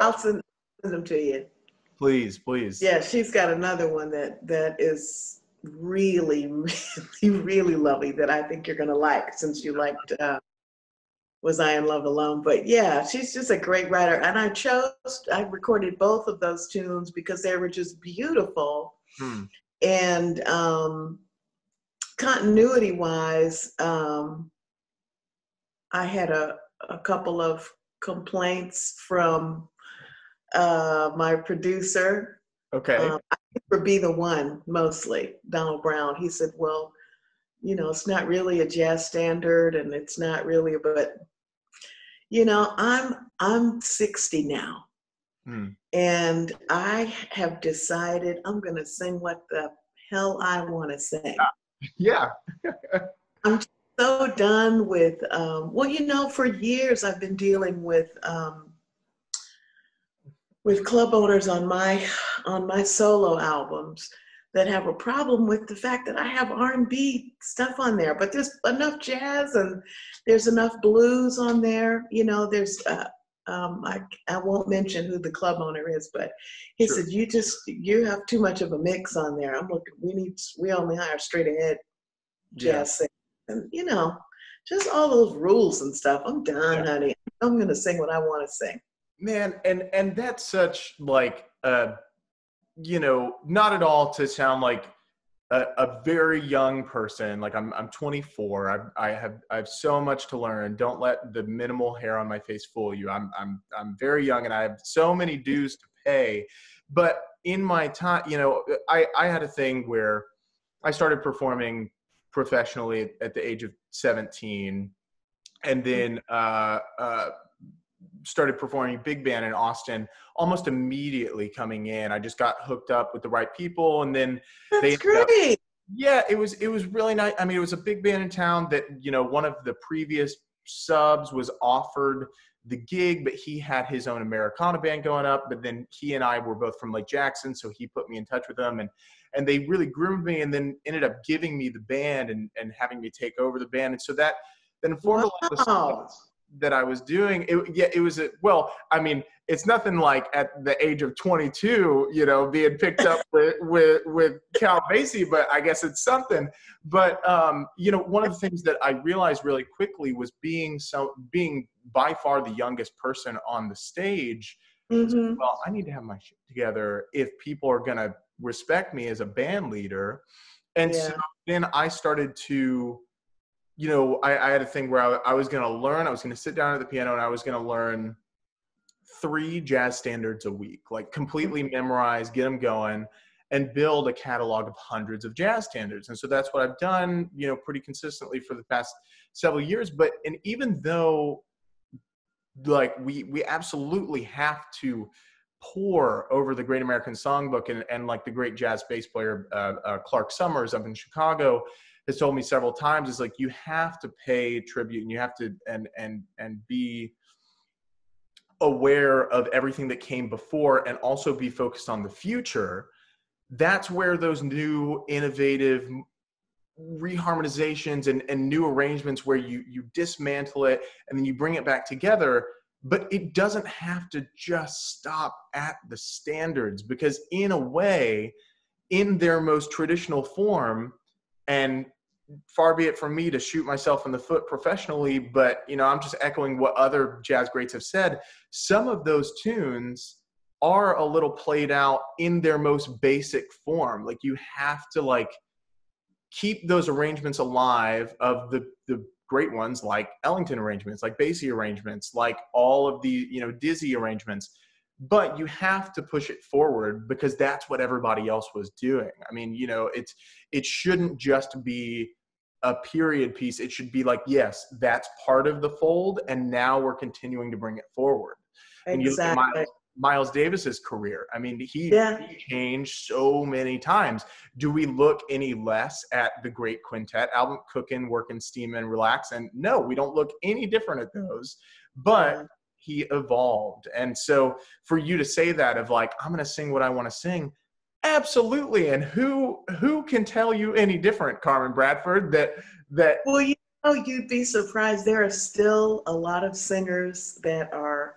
I'll send them to you. Please, please. Yeah, she's got another one that is really, really, really lovely that I think you're going to like, since you liked Was I in Love Alone? But yeah, she's just a great writer. And I recorded both of those tunes because they were just beautiful. Hmm. And continuity wise, I had a couple of complaints from my producer. Okay. I think for Be the One, mostly, Donald Brown. He said, well, you know, it's not really a jazz standard and it's not really, but you know, I'm 60 now, and I have decided I'm going to sing what the hell I want to sing. Yeah. I'm so done with, well, you know, for years I've been dealing with club owners on my solo albums that have a problem with the fact that I have R&B stuff on there, but there's enough jazz and there's enough blues on there. You know, there's, I won't mention who the club owner is, but he said, you have too much of a mix on there. I'm looking, we only hire straight ahead jazz singers. And you know, just all those rules and stuff. I'm done, honey. I'm gonna sing what I wanna sing. Man, and that's such like, you know, not at all to sound like a very young person. Like I'm 24. I have so much to learn. Don't let the minimal hair on my face fool you. I'm very young and I have so many dues to pay. But in my time, you know, I had a thing where I started performing professionally at the age of 17, and then started performing big band in Austin almost immediately coming in. I just got hooked up with the right people, and then that's great. Yeah, it was really nice. I mean, it was a big band in town that, you know, one of the previous subs was offered the gig, but he had his own Americana band going up, but then he and I were both from Lake Jackson, so he put me in touch with them, and they really groomed me, and then ended up giving me the band and having me take over the band. And so that then formed a lot of songs that I was doing. I mean, it's nothing like at the age of 22, you know, being picked up with Count Basie, but I guess it's something. But you know, one of the things that I realized really quickly was being by far the youngest person on the stage. Mm-hmm. Well, I need to have my shit together if people are going to respect me as a band leader. And so then I started to, you know, I had a thing where I was going to learn, I was going to sit down at the piano and I was going to learn 3 jazz standards a week, like completely memorize, get them going, and build a catalog of hundreds of jazz standards. And so that's what I've done, you know, pretty consistently for the past several years. But, and even though like we absolutely have to pour over the Great American Songbook, and like the great jazz bass player, Clark Summers up in Chicago, has told me several times, is like, you have to pay tribute and you have to and be aware of everything that came before, and also be focused on the future. That's where those new innovative reharmonizations and new arrangements, where you dismantle it and then you bring it back together, but it doesn't have to just stop at the standards, because in a way, in their most traditional form, and far be it from me to shoot myself in the foot professionally, but, you know, I'm just echoing what other jazz greats have said. Some of those tunes are a little played out in their most basic form. Like, you have to like keep those arrangements alive of the great ones, like Ellington arrangements, like Basie arrangements, like all of the, you know, Dizzy arrangements. But you have to push it forward because that's what everybody else was doing. I mean, you know, it shouldn't just be a period piece. It should be like, yes, that's part of the fold, and now we're continuing to bring it forward. Exactly. And you look at Miles Davis's career. I mean, he changed so many times. Do we look any less at the great quintet album, Cookin', Workin', Steamin', Relaxin'? No, we don't look any different at those, but he evolved. And so for you to say that of like, I'm going to sing what I want to sing. Absolutely. And who can tell you any different, Carmen Bradford, that. Well, you know, you'd be surprised. There are still a lot of singers that are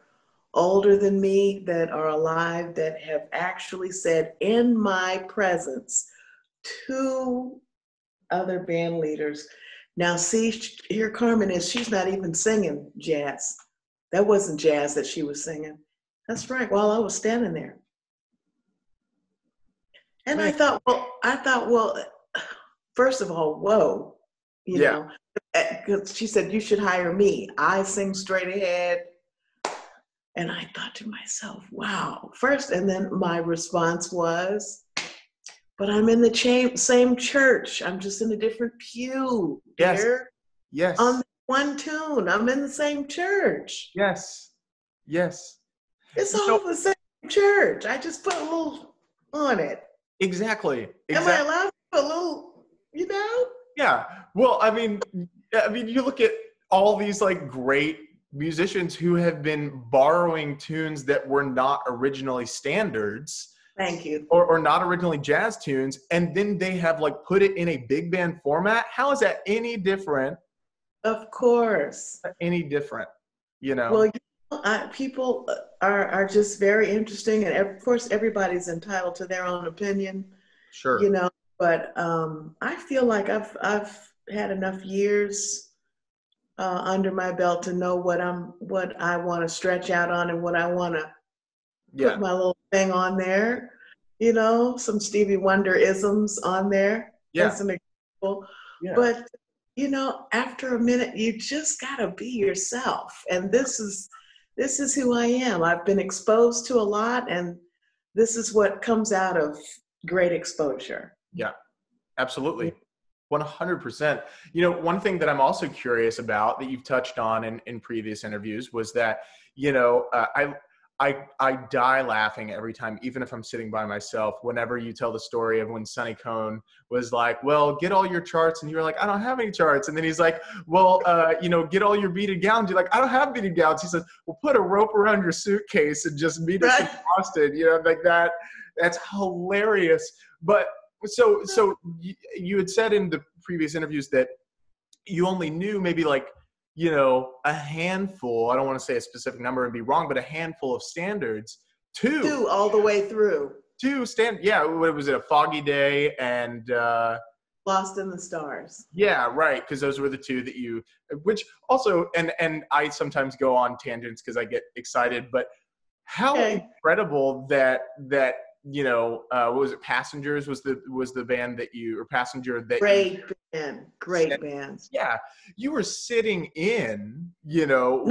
older than me, that are alive, that have actually said in my presence to other band leaders. Now see, here Carmen is, she's not even singing jazz. That wasn't jazz that she was singing. That's right, while I was standing there. And I thought, well, first of all, whoa, you know, she said, you should hire me. I sing straight ahead. And I thought to myself, wow. First, and then my response was, but I'm in the same church. I'm just in a different pew. Yes. Dear. Yes. On one tune. I'm in the same church. Yes. Yes. It's all the same church. I just put a little on it. Exactly. Am I allowed to put a little, you know? Yeah. Well, I mean, you look at all these like great musicians who have been borrowing tunes that were not originally standards. Thank you. Or not originally jazz tunes. And then they have like put it in a big band format. How is that any different? Of course. Any different, you know? Well, you know, people are just very interesting. And of course, everybody's entitled to their own opinion. Sure. You know, but I feel like I've had enough years under my belt to know what I want to stretch out on and what I want to put my little thing on there. You know, some Stevie Wonder isms on there. Yeah. That's an example. Yeah. But, you know, after a minute, you just got to be yourself. And this is who I am. I've been exposed to a lot, and this is what comes out of great exposure. Yeah, absolutely. 100%. You know, one thing that I'm also curious about that you've touched on in previous interviews was that, you know, I die laughing every time, even if I'm sitting by myself, whenever you tell the story of when Sonny Cohn was like, well, get all your charts. And you were like, I don't have any charts. And then he's like, well, you know, get all your beaded gowns. You're like, I don't have beaded gowns. He says, well, put a rope around your suitcase and just meet us in Boston. You know, like that. That's hilarious. But So you had said in the previous interviews that you only knew maybe like, you know, a handful, I don't want to say a specific number and be wrong, but a handful of standards. Two all the way through. What was it, A Foggy Day and Lost in the Stars. Yeah, right, because those were the two that you, which also, and I sometimes go on tangents because I get excited, but how incredible that you know, what was it? Passengers was the band that you, or Passenger that great band. Yeah, you were sitting in, you know.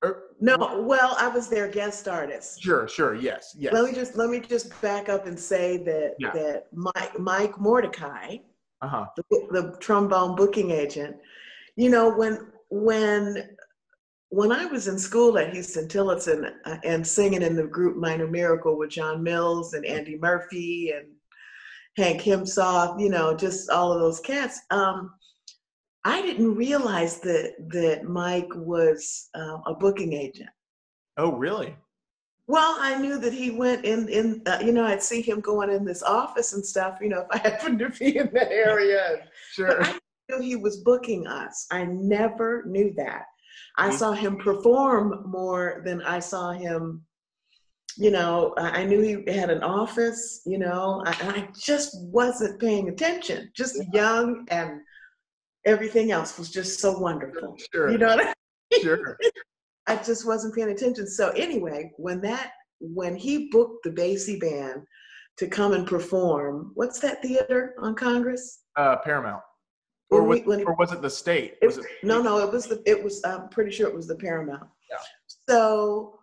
Well, I was their guest artist. Sure, yes. Let me just back up and say that Mike Mordecai, the trombone booking agent, you know, when I was in school at Houston-Tillotson and singing in the group Minor Miracle with John Mills and Andy Murphy and Hank Himsoff, you know, just all of those cats, I didn't realize that Mike was a booking agent. Oh, really? Well, I knew that he went in you know, I'd see him going in this office and stuff, you know, if I happened to be in that area. Sure. But I knew he was booking us. I never knew that. I saw him perform more than I saw him, you know, I knew he had an office, you know, and I just wasn't paying attention. Just young, and everything else was just so wonderful. Sure. You know what I mean? Sure. I just wasn't paying attention. So anyway, when he booked the Basie band to come and perform, what's that theater on Congress? Paramount. Or was it the state? It was the state? No, it was I'm pretty sure it was the Paramount. Yeah. So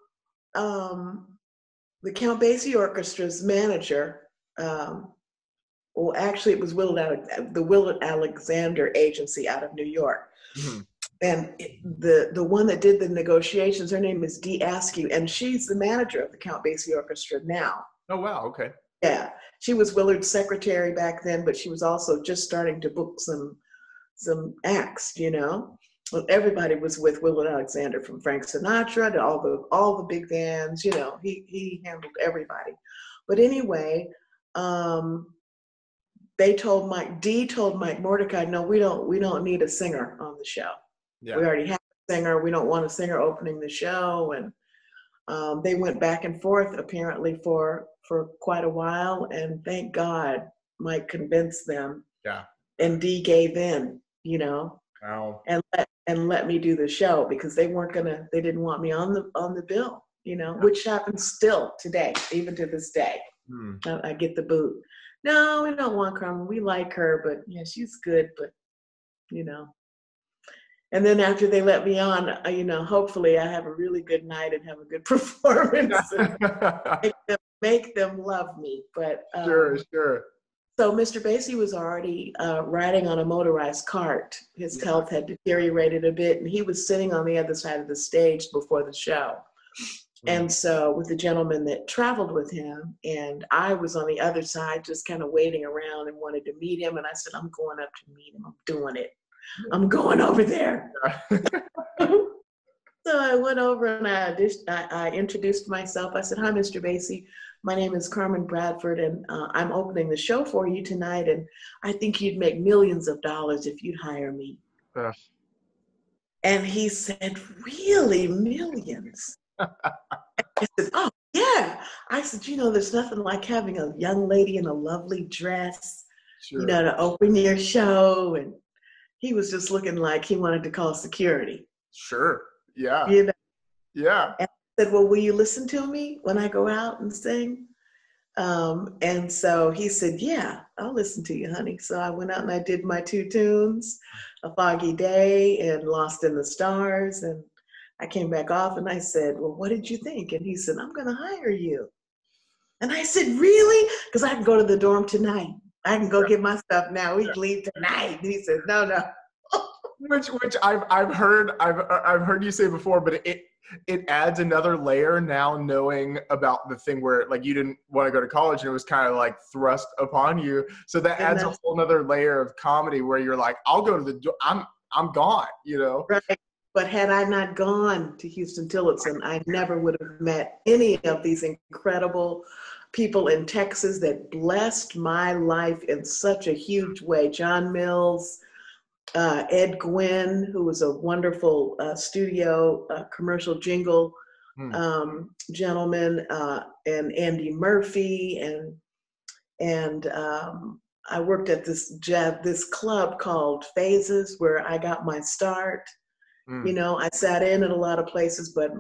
the Count Basie Orchestra's manager, well, actually it was the Willard Alexander Agency out of New York. Mm-hmm. And the one that did the negotiations, her name is Dee Askew, and she's the manager of the Count Basie Orchestra now. Oh, wow, okay. Yeah, she was Willard's secretary back then, but she was also just starting to book some acts, you know. Well, everybody was with Willard Alexander, from Frank Sinatra to all the big bands, you know. He handled everybody. But anyway, they told Dee told Mike Mordecai, no, we don't need a singer on the show. Yeah. We already have a singer. We don't want a singer opening the show. And they went back and forth apparently for quite a while, and thank God Mike convinced them. Yeah. And Dee gave in, you know. Wow. And let me do the show, because they didn't want me on the bill, you know, yeah. Which happens still today, even to this day. Hmm. I get the boot. No, we don't want Carmen. We like her, but yeah, she's good, but you know. And then after they let me on, you know, hopefully I have a really good night and have a good performance. And make them love me. But sure. So Mr. Basie was already riding on a motorized cart. His health had deteriorated a bit, and he was sitting on the other side of the stage before the show. Mm. And so with the gentleman that traveled with him, and I was on the other side just kind of waiting around and wanted to meet him. And I said, I'm going up to meet him. I'm doing it. I'm going over there. So I went over and I auditioned. I introduced myself. I said, hi, Mr. Basie. My name is Carmen Bradford, and I'm opening the show for you tonight. And I think you'd make millions of dollars if you'd hire me. Yes. And he said, really, millions? I said, oh, yeah. I said, you know, there's nothing like having a young lady in a lovely dress, sure, you know, to open your show. And he was just looking like he wanted to call security. Sure. Yeah. You know? Yeah. And I said, well, will you listen to me when I go out and sing? And so he said, yeah, I'll listen to you, honey. So I went out and I did my two tunes, A Foggy Day and Lost in the Stars. And I came back off and I said, well, what did you think? And he said, I'm going to hire you. And I said, really? Because I can go to the dorm tonight. I can go get my stuff now. We can leave tonight. And he said, no. Which I've heard you say before, but it adds another layer now, knowing about the thing where, like, you didn't want to go to college and it was kind of like thrust upon you. So that adds a whole nother layer of comedy where you're like, I'll go to the, I'm gone, you know? Right. But had I not gone to Houston-Tillotson, I never would have met any of these incredible people in Texas that blessed my life in such a huge way. John Mills, Ed Gwynn, who was a wonderful studio commercial jingle gentleman, and Andy Murphy, and I worked at this club called Phases, where I got my start. Mm. You know, I sat in a lot of places, but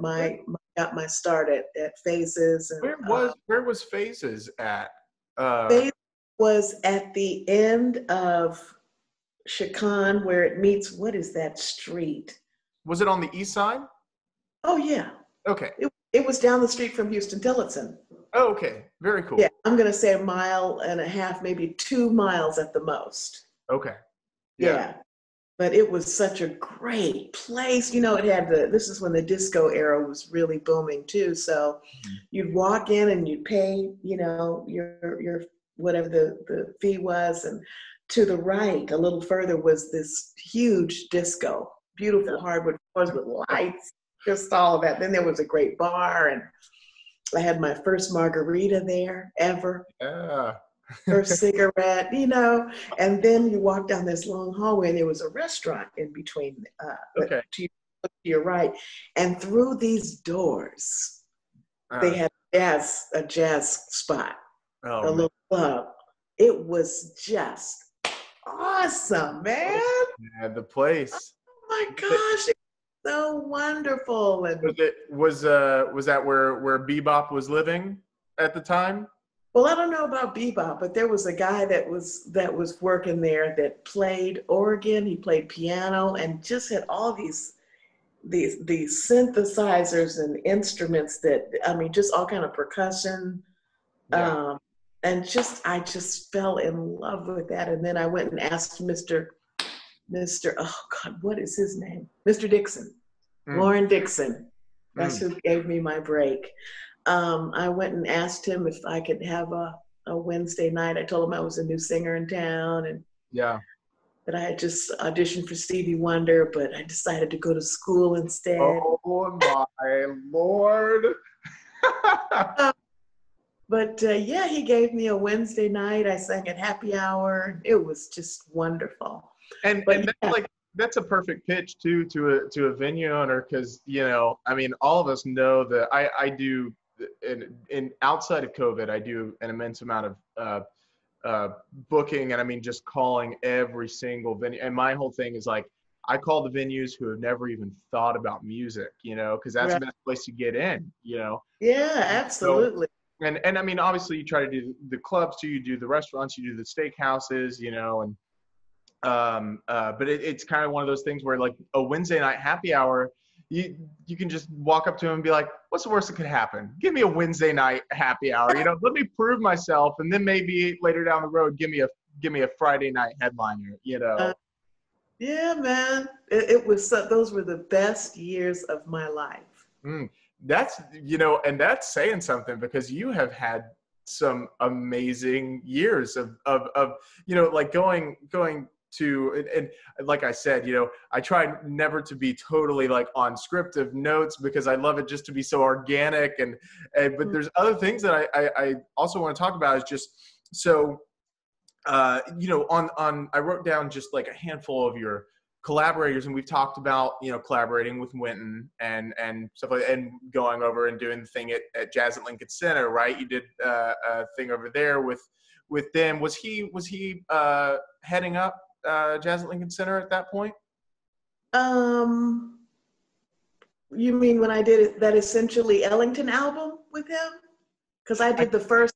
got my start at Phases. And where was Phases at? Phases was at the end of Chicon, where it meets, what is that street? Was it on the east side? Oh, yeah. Okay. It was down the street from Houston-Tillotson. Oh, okay. Very cool. Yeah, I'm going to say 1.5 miles, maybe 2 miles at the most. Okay. Yeah. But it was such a great place. You know, it had this is when the disco era was really booming too. So you'd walk in and you'd pay, you know, your whatever the fee was. And to the right, a little further, was this huge disco, beautiful hardwood floors with lights, just all of that. Then there was a great bar, and I had my first margarita there ever. Yeah. Or cigarette, you know. And then you walk down this long hallway, and there was a restaurant in between, to your right. And through these doors, they had a jazz spot, a little club. It was just awesome, man. Yeah, the place. Oh my gosh, it was so wonderful. And was that where bebop was living at the time? Well, I don't know about bebop, but there was a guy that was working there that played organ, he played piano, and just had all these the synthesizers and instruments that, I mean, just all kind of percussion. Yeah. And just, I just fell in love with that. And then I went and asked Mr. Oh God, what is his name? Mr. Dixon, Warren Dixon. That's who gave me my break. I went and asked him if I could have a Wednesday night. I told him I was a new singer in town and yeah, that I had just auditioned for Stevie Wonder, but I decided to go to school instead. Oh my Lord. But yeah, he gave me a Wednesday night. I sang at happy hour. It was just wonderful. And that's, yeah, like, that's a perfect pitch too to a venue owner, because you know, I mean, all of us know that I do, and outside of COVID, I do an immense amount of booking, and I mean just calling every single venue. And my whole thing is like, I call the venues who have never even thought about music, you know, because that's right, the best place to get in, you know. Yeah, absolutely. So, And I mean, obviously you try to do the clubs too, you do the restaurants, you do the steakhouses, you know, and, but it's kind of one of those things where like a Wednesday night happy hour, you can just walk up to him and be like, what's the worst that could happen? Give me a Wednesday night happy hour, you know, let me prove myself. And then maybe later down the road, give me a Friday night headliner, you know? Yeah, man, it was, those were the best years of my life. That's, you know, and that's saying something, because you have had some amazing years of you know, like going to, and like I said, you know, I try never to be totally like on script of notes, because I love it just to be so organic. And but there's other things that I also want to talk about, is just, so, you know, I wrote down just like a handful of your collaborators, and we've talked about, you know, collaborating with Wynton and stuff like that, and going over and doing the thing at Jazz at Lincoln Center, right? You did a thing over there with them. Was he heading up Jazz at Lincoln Center at that point? You mean when I did that Essentially Ellington album with him? Because I did the first.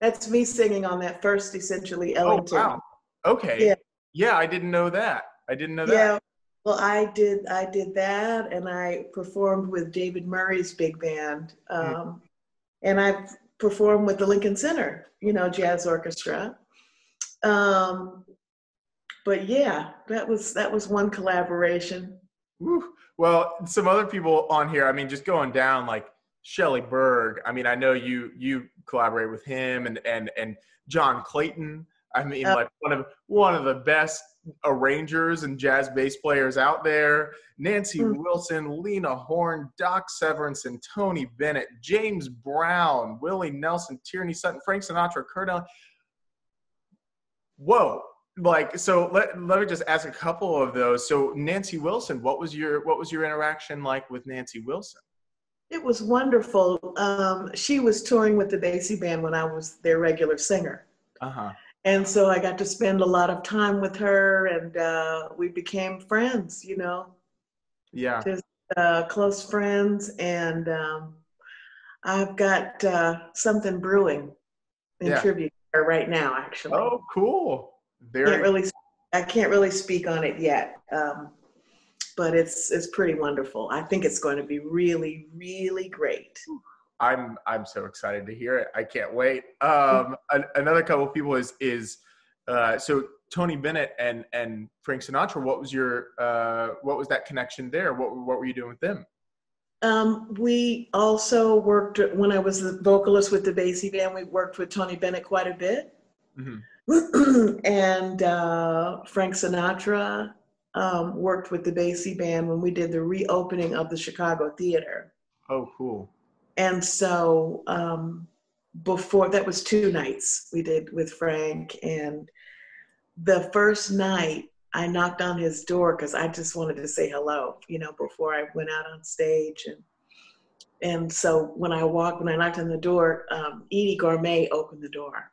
That's me singing on that first Essentially Ellington. Oh wow! Okay. Yeah. Yeah, I didn't know that. I didn't know that. Yeah, well, I did that, and I performed with David Murray's big band, and I performed with the Lincoln Center, you know, Jazz Orchestra. But yeah, that was one collaboration. Woo. Well, some other people on here, I mean, just going down like Shelley Berg. I mean, I know you collaborate with him and John Clayton. I mean, like one of the best arrangers and jazz bass players out there. Nancy Wilson, Lena Horne, Doc Severinsen, Tony Bennett, James Brown, Willie Nelson, Tierney Sutton, Frank Sinatra, Kurt Elling. Whoa. Like, so let me just ask a couple of those. So Nancy Wilson, what was your interaction like with Nancy Wilson? It was wonderful. She was touring with the Basie Band when I was their regular singer. Uh-huh. And so I got to spend a lot of time with her, and we became friends, you know. Yeah. Just close friends, and I've got something brewing in tribute to her right now, actually. Oh, cool. I can't really speak on it yet, but it's pretty wonderful. I think it's going to be really, really great. I'm so excited to hear it. I can't wait. Another couple of people is so Tony Bennett and Frank Sinatra. What was that connection there? What were you doing with them? We also worked, when I was the vocalist with the Basie Band, we worked with Tony Bennett quite a bit. Mm-hmm. And Frank Sinatra worked with the Basie Band when we did the reopening of the Chicago Theater. Oh, cool. And so before, that was two nights we did with Frank. And the first night I knocked on his door because I just wanted to say hello, you know, before I went out on stage. And so when I knocked on the door, Edie Gourmet opened the door.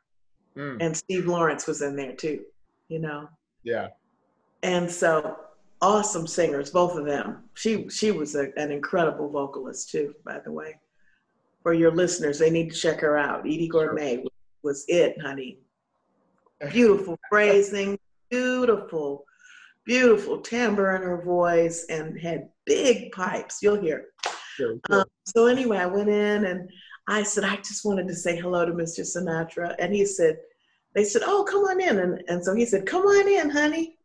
And Steve Lawrence was in there too, you know? Yeah. And so awesome singers, both of them. She was an incredible vocalist too, by the way. For your listeners, they need to check her out. Edie Gourmet was it, honey. Beautiful phrasing, beautiful beautiful timbre in her voice and had big pipes. You'll hear. Sure, sure. So anyway, I went in and I said, I just wanted to say hello to Mr. Sinatra. And he said, they said, oh, come on in. And so he said, come on in, honey.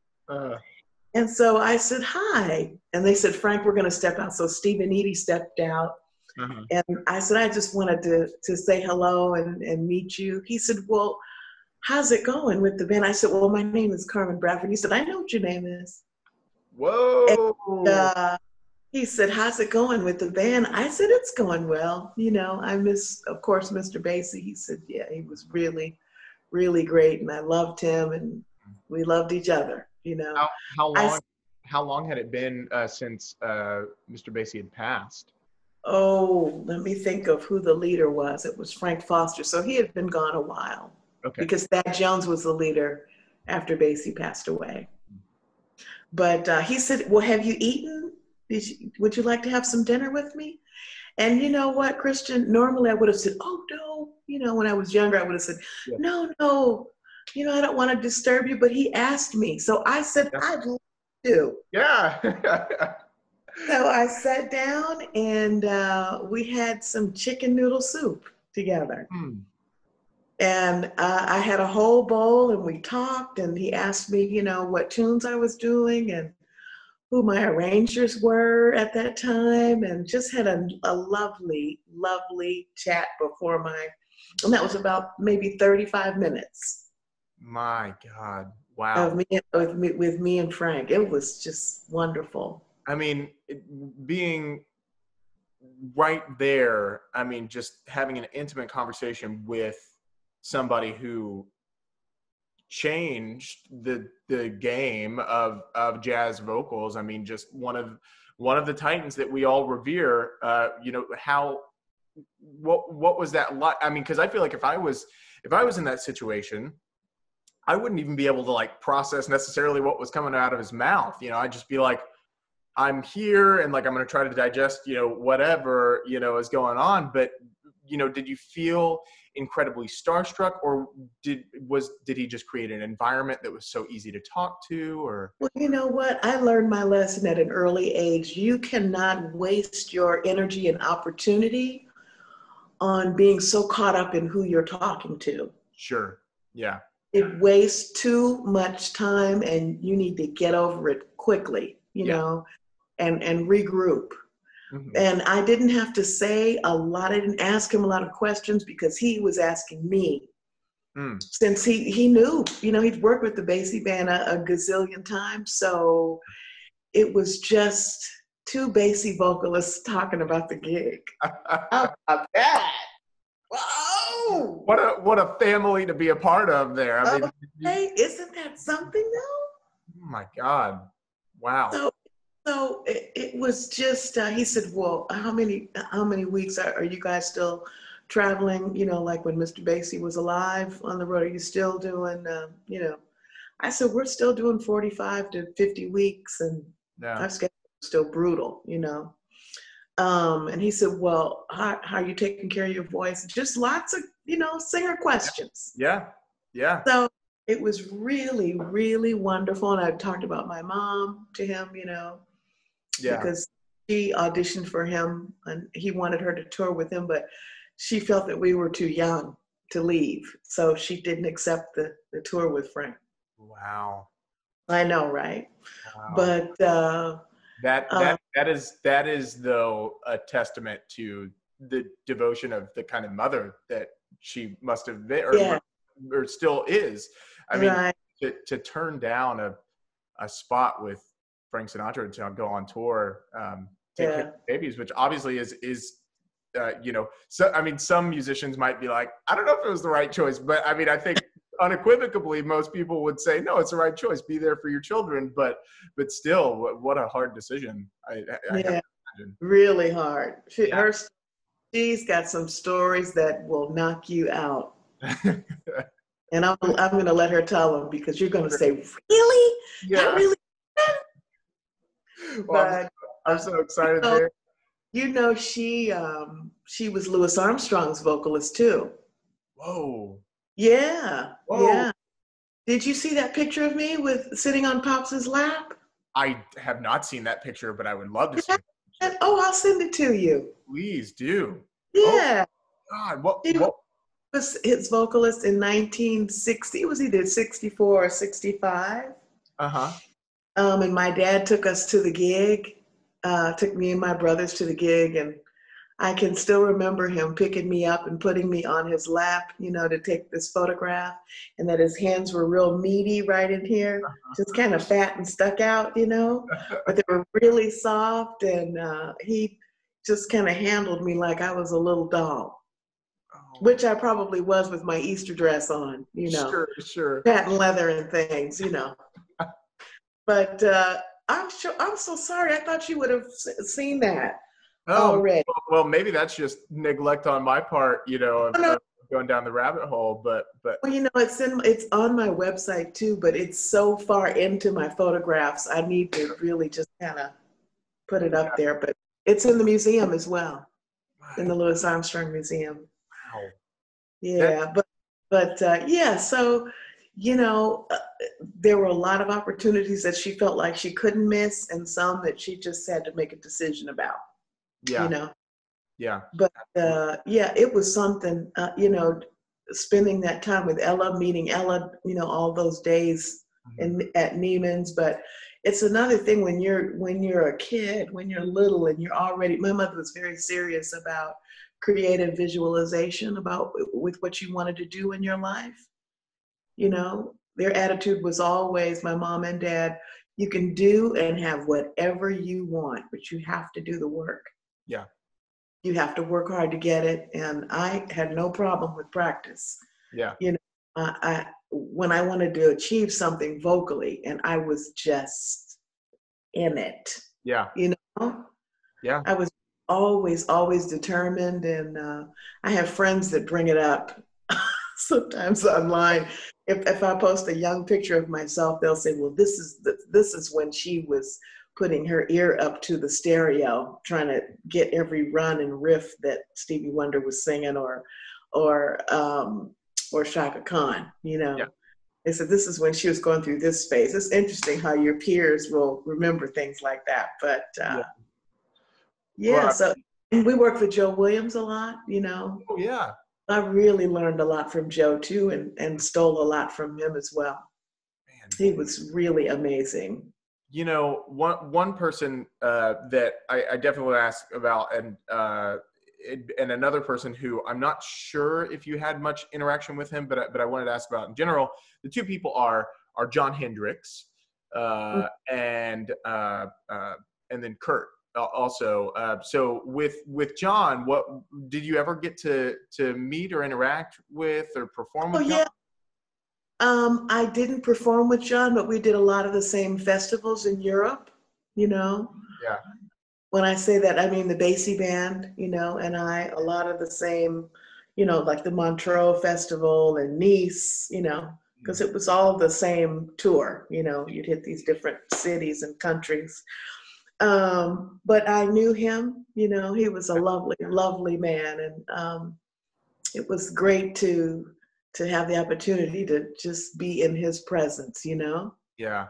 And so I said, hi. And they said, Frank, we're going to step out. So Steve and Edie stepped out. Uh-huh. And I said, I just wanted to say hello and meet you. He said, well, how's it going with the band? I said, well, my name is Carmen Bradford. He said, I know what your name is. Whoa. And, he said, how's it going with the band? I said, it's going well. You know, I miss, of course, Mr. Basie. He said, yeah, he was really, really great. And I loved him and we loved each other, you know. How long had it been since Mr. Basie had passed? Oh, let me think of who the leader was. It was Frank Foster. So he had been gone a while. Okay. Because Thad Jones was the leader after Basie passed away. But he said, well, have you eaten? Would you like to have some dinner with me? And you know what, Christian, normally I would have said, oh, no. You know, when I was younger, I would have said, yeah. No, you know, I don't want to disturb you. But he asked me. So I said, I'd love to. Yeah. So I sat down and we had some chicken noodle soup together. Mm. And I had a whole bowl and we talked and he asked me, you know, what tunes I was doing and who my arrangers were at that time, and just had a lovely, lovely chat before my, and that was about maybe 35 minutes. My God, wow. With me and Frank. It was just wonderful. I mean, being right there, I mean, just having an intimate conversation with somebody who changed the game of jazz vocals. I mean, just one of the titans that we all revere. You know, what was that like? I mean, because I feel like if I was in that situation, I wouldn't even be able to like process necessarily what was coming out of his mouth. You know, I'd just be like, I'm here and like I'm going to try to digest, you know, whatever, you know, is going on. But you know, did you feel incredibly starstruck, or did he just create an environment that was so easy to talk to? Or well, you know what, I learned my lesson at an early age. You cannot waste your energy and opportunity on being so caught up in who you're talking to. Sure. Yeah. It wastes too much time, and you need to get over it quickly. You yeah. know, and regroup. Mm-hmm. And I didn't have to say a lot. I didn't ask him a lot of questions because he was asking me. Mm. Since he knew, you know, he'd worked with the Basie Band a gazillion times. So it was just two Basie vocalists talking about the gig. How about that? Whoa! What a family to be a part of there. I mean, okay. Isn't that something though? Oh my God. Wow. So it was just, he said, well, how many weeks are you guys still traveling? You know, like when Mr. Basie was alive on the road, are you still doing, you know, I said, we're still doing 45 to 50 weeks. And yeah. Our schedule is still brutal, you know? And he said, well, how are you taking care of your voice? Just lots of, you know, singer questions. Yeah. Yeah. So it was really, really wonderful. And I talked about my mom to him, you know. Yeah. Because she auditioned for him and he wanted her to tour with him, but she felt that we were too young to leave. So she didn't accept the tour with Frank. Wow. I know, right? Wow. But that is though a testament to the devotion of the kind of mother that she must have been, or, yeah. or still is. I mean, right. to turn down a spot with Frank Sinatra to go on tour, take care of babies, which obviously is you know, so I mean, some musicians might be like, I don't know if it was the right choice, but I mean, I think unequivocally most people would say, no, it's the right choice. Be there for your children, but still, what a hard decision. I yeah, really hard. She's got some stories that will knock you out, and I'm going to let her tell them because you're going to say, really, yeah, that really. Well, but, I'm so excited there. You know, she was Louis Armstrong's vocalist too. Whoa. Yeah. Whoa. Yeah. Did you see that picture of me with sitting on Pops's lap? I have not seen that picture, but I would love to see that. Oh, I'll send it to you. Please do. Yeah. Oh, God, what was his vocalist in 1960? It was either 64 or 65. Uh-huh. And my dad took us to the gig, took me and my brothers to the gig, and I can still remember him picking me up and putting me on his lap, you know, to take this photograph, and that his hands were real meaty right in here, just kind of fat and stuck out, you know, but they were really soft, and he just kind of handled me like I was a little doll, which I probably was with my Easter dress on, you know, sure, patent leather and things, you know, but I'm so sorry. I thought you would have seen that. Oh, well, maybe that's just neglect on my part, you know, of going down the rabbit hole, but. Well, you know, it's on my website too, but it's so far into my photographs. I need to really just kind of put it up there, but it's in the museum as well, in the Louis Armstrong Museum. Wow. Yeah, yeah, so, you know, there were a lot of opportunities that she felt like she couldn't miss, and some that she just had to make a decision about. Yeah. You know? Yeah. But yeah, it was something, you know, spending that time with Ella, meeting Ella, you know, all those days in, at Neiman's. But it's another thing when you're a kid, when you're little and you're already, my mother was very serious about creative visualization about with what you wanted to do in your life. You know, their attitude was always, my mom and dad, you can do and have whatever you want, but you have to do the work. Yeah. You have to work hard to get it. And I had no problem with practice. Yeah. You know, when I wanted to achieve something vocally, and I was just in it. Yeah. You know? Yeah. I was always determined. And I have friends that bring it up sometimes online. If I post a young picture of myself, they'll say, well, this is when she was putting her ear up to the stereo, trying to get every run and riff that Stevie Wonder was singing or Shaka Khan, you know. Yeah. They said, this is when she was going through this phase. It's interesting how your peers will remember things like that. But yeah, well, so we work with Joe Williams a lot, you know. Oh, yeah. I really learned a lot from Joe too, and stole a lot from him as well. Man. He was really amazing. You know, one person that I definitely would ask about, and another person who I'm not sure if you had much interaction with him, but I wanted to ask about in general. The two people are John Hendricks and then Kurt. Also, so with John, what did you ever get to meet or interact with or perform with? Oh, John? Yeah, I didn't perform with John, but we did a lot of the same festivals in Europe. You know, yeah. When I say that, I mean the Basie Band. You know, and I a lot of the same, you know, like the Montreux Festival and Nice. You know, because it was all the same tour. You know, you'd hit these different cities and countries. But I knew him, you know, he was a lovely, lovely man. And, it was great to have the opportunity to just be in his presence, you know? Yeah.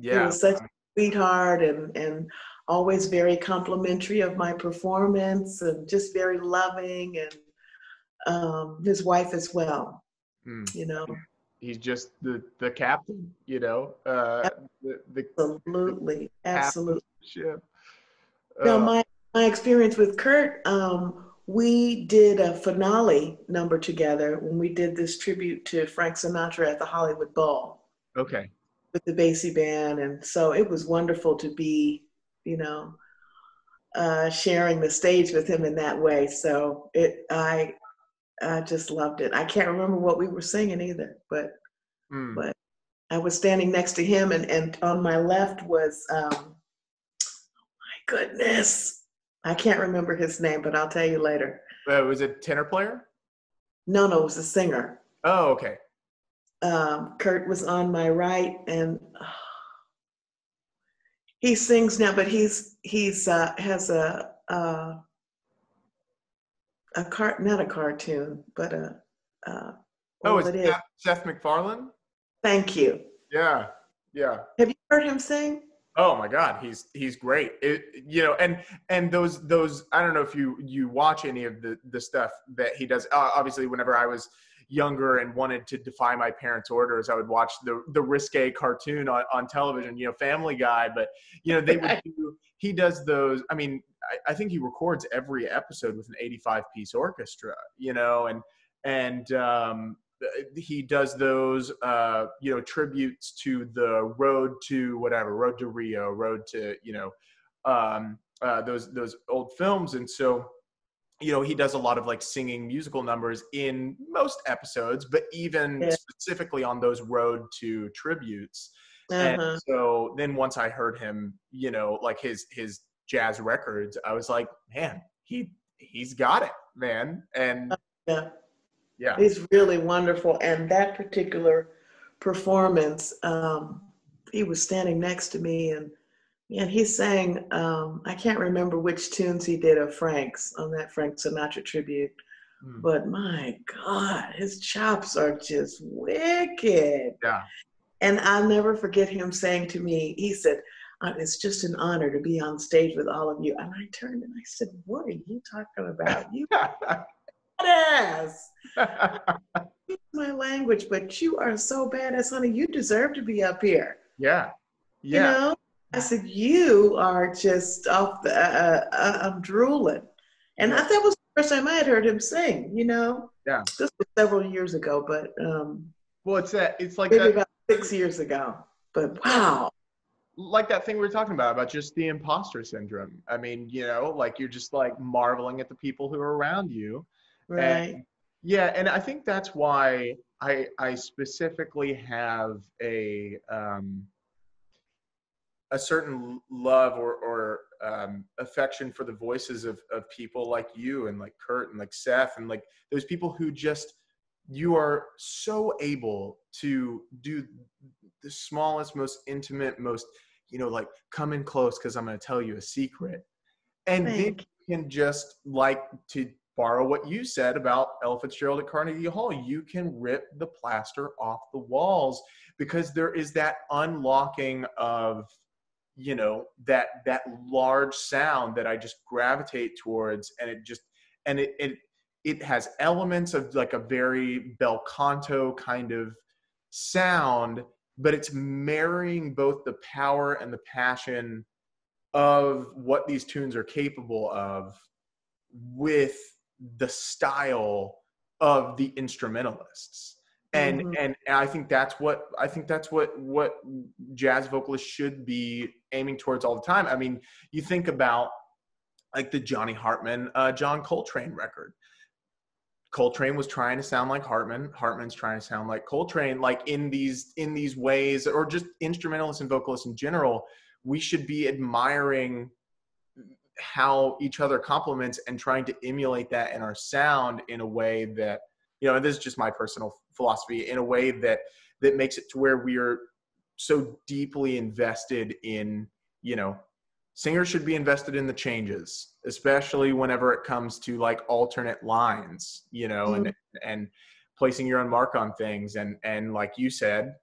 Yeah. He was such a sweetheart and always very complimentary of my performance and just very loving, and, his wife as well, you know? He's just the captain, you know? Absolutely. The absolutely. Ship. Now my experience with Kurt, we did a finale number together when we did this tribute to Frank Sinatra at the Hollywood Bowl. Okay. With the Basie Band, and so it was wonderful to be, you know, sharing the stage with him in that way. So I just loved it. I can't remember what we were singing either, but I was standing next to him, and on my left was. Goodness, I can't remember his name, but I'll tell you later. Was it tenor player? No, it was a singer. Oh, okay. Kurt was on my right, and he sings now, but he's has a not a cartoon, but a Seth MacFarlane? Thank you. Yeah, yeah. Have you heard him sing? Oh my God, he's great. You know, and those I don't know if you watch any of the stuff that he does. Obviously, whenever I was younger and wanted to defy my parents' orders, I would watch the risque cartoon on television. You know, Family Guy, but you know they would do. He does those. I mean, I think he records every episode with an 85-piece orchestra. You know, and he does those, you know, tributes to the road to whatever, Road to Rio, Road to, you know, those old films. And so, you know, he does a lot of like singing musical numbers in most episodes, but even specifically on those road to tributes. And so then once I heard him, you know, like his jazz records, I was like, man, he's got it, man. And yeah, he's really wonderful. And that particular performance, he was standing next to me and he sang, I can't remember which tunes he did of Frank's on that Frank Sinatra tribute, but my God, his chops are just wicked. Yeah. And I'll never forget him saying to me, he said, it's just an honor to be on stage with all of you. And I turned and I said, what are you talking about? You badass. My language, but you are so badass, honey. You deserve to be up here. Yeah. You know, I said you are just off the. I'm drooling, and I, that was the first time I had heard him sing. You know. Yeah. This was several years ago, but. Well, it's that. It's like maybe that, about 6 years ago, but wow. Like that thing we were talking about just the imposter syndrome. I mean, you know, like you're just like marveling at the people who are around you. Right. And I think that's why I specifically have a certain love or affection for the voices of people like you and like Kurt and like Seth and like those people who just, you are so able to do the smallest, most intimate, most, you know, like come in close because I'm going to tell you a secret. And then you can just like to borrow what you said about Ella Fitzgerald at Carnegie Hall. You can rip the plaster off the walls because there is that unlocking of, you know, that large sound that I just gravitate towards, and it has elements of like a very bel canto kind of sound, but it's marrying both the power and the passion of what these tunes are capable of with the style of the instrumentalists, and and I think that's what jazz vocalists should be aiming towards all the time. I mean, you think about like the Johnny Hartman, John Coltrane record. Coltrane was trying to sound like Hartman. Hartman's trying to sound like Coltrane. Like in these ways, or just instrumentalists and vocalists in general, we should be admiring how each other complements and trying to emulate that in our sound in a way that, you know, and this is just my personal philosophy, in a way that makes it to where we are so deeply invested in, you know, singers should be invested in the changes, especially whenever it comes to like alternate lines, you know, and placing your own mark on things. And like you said,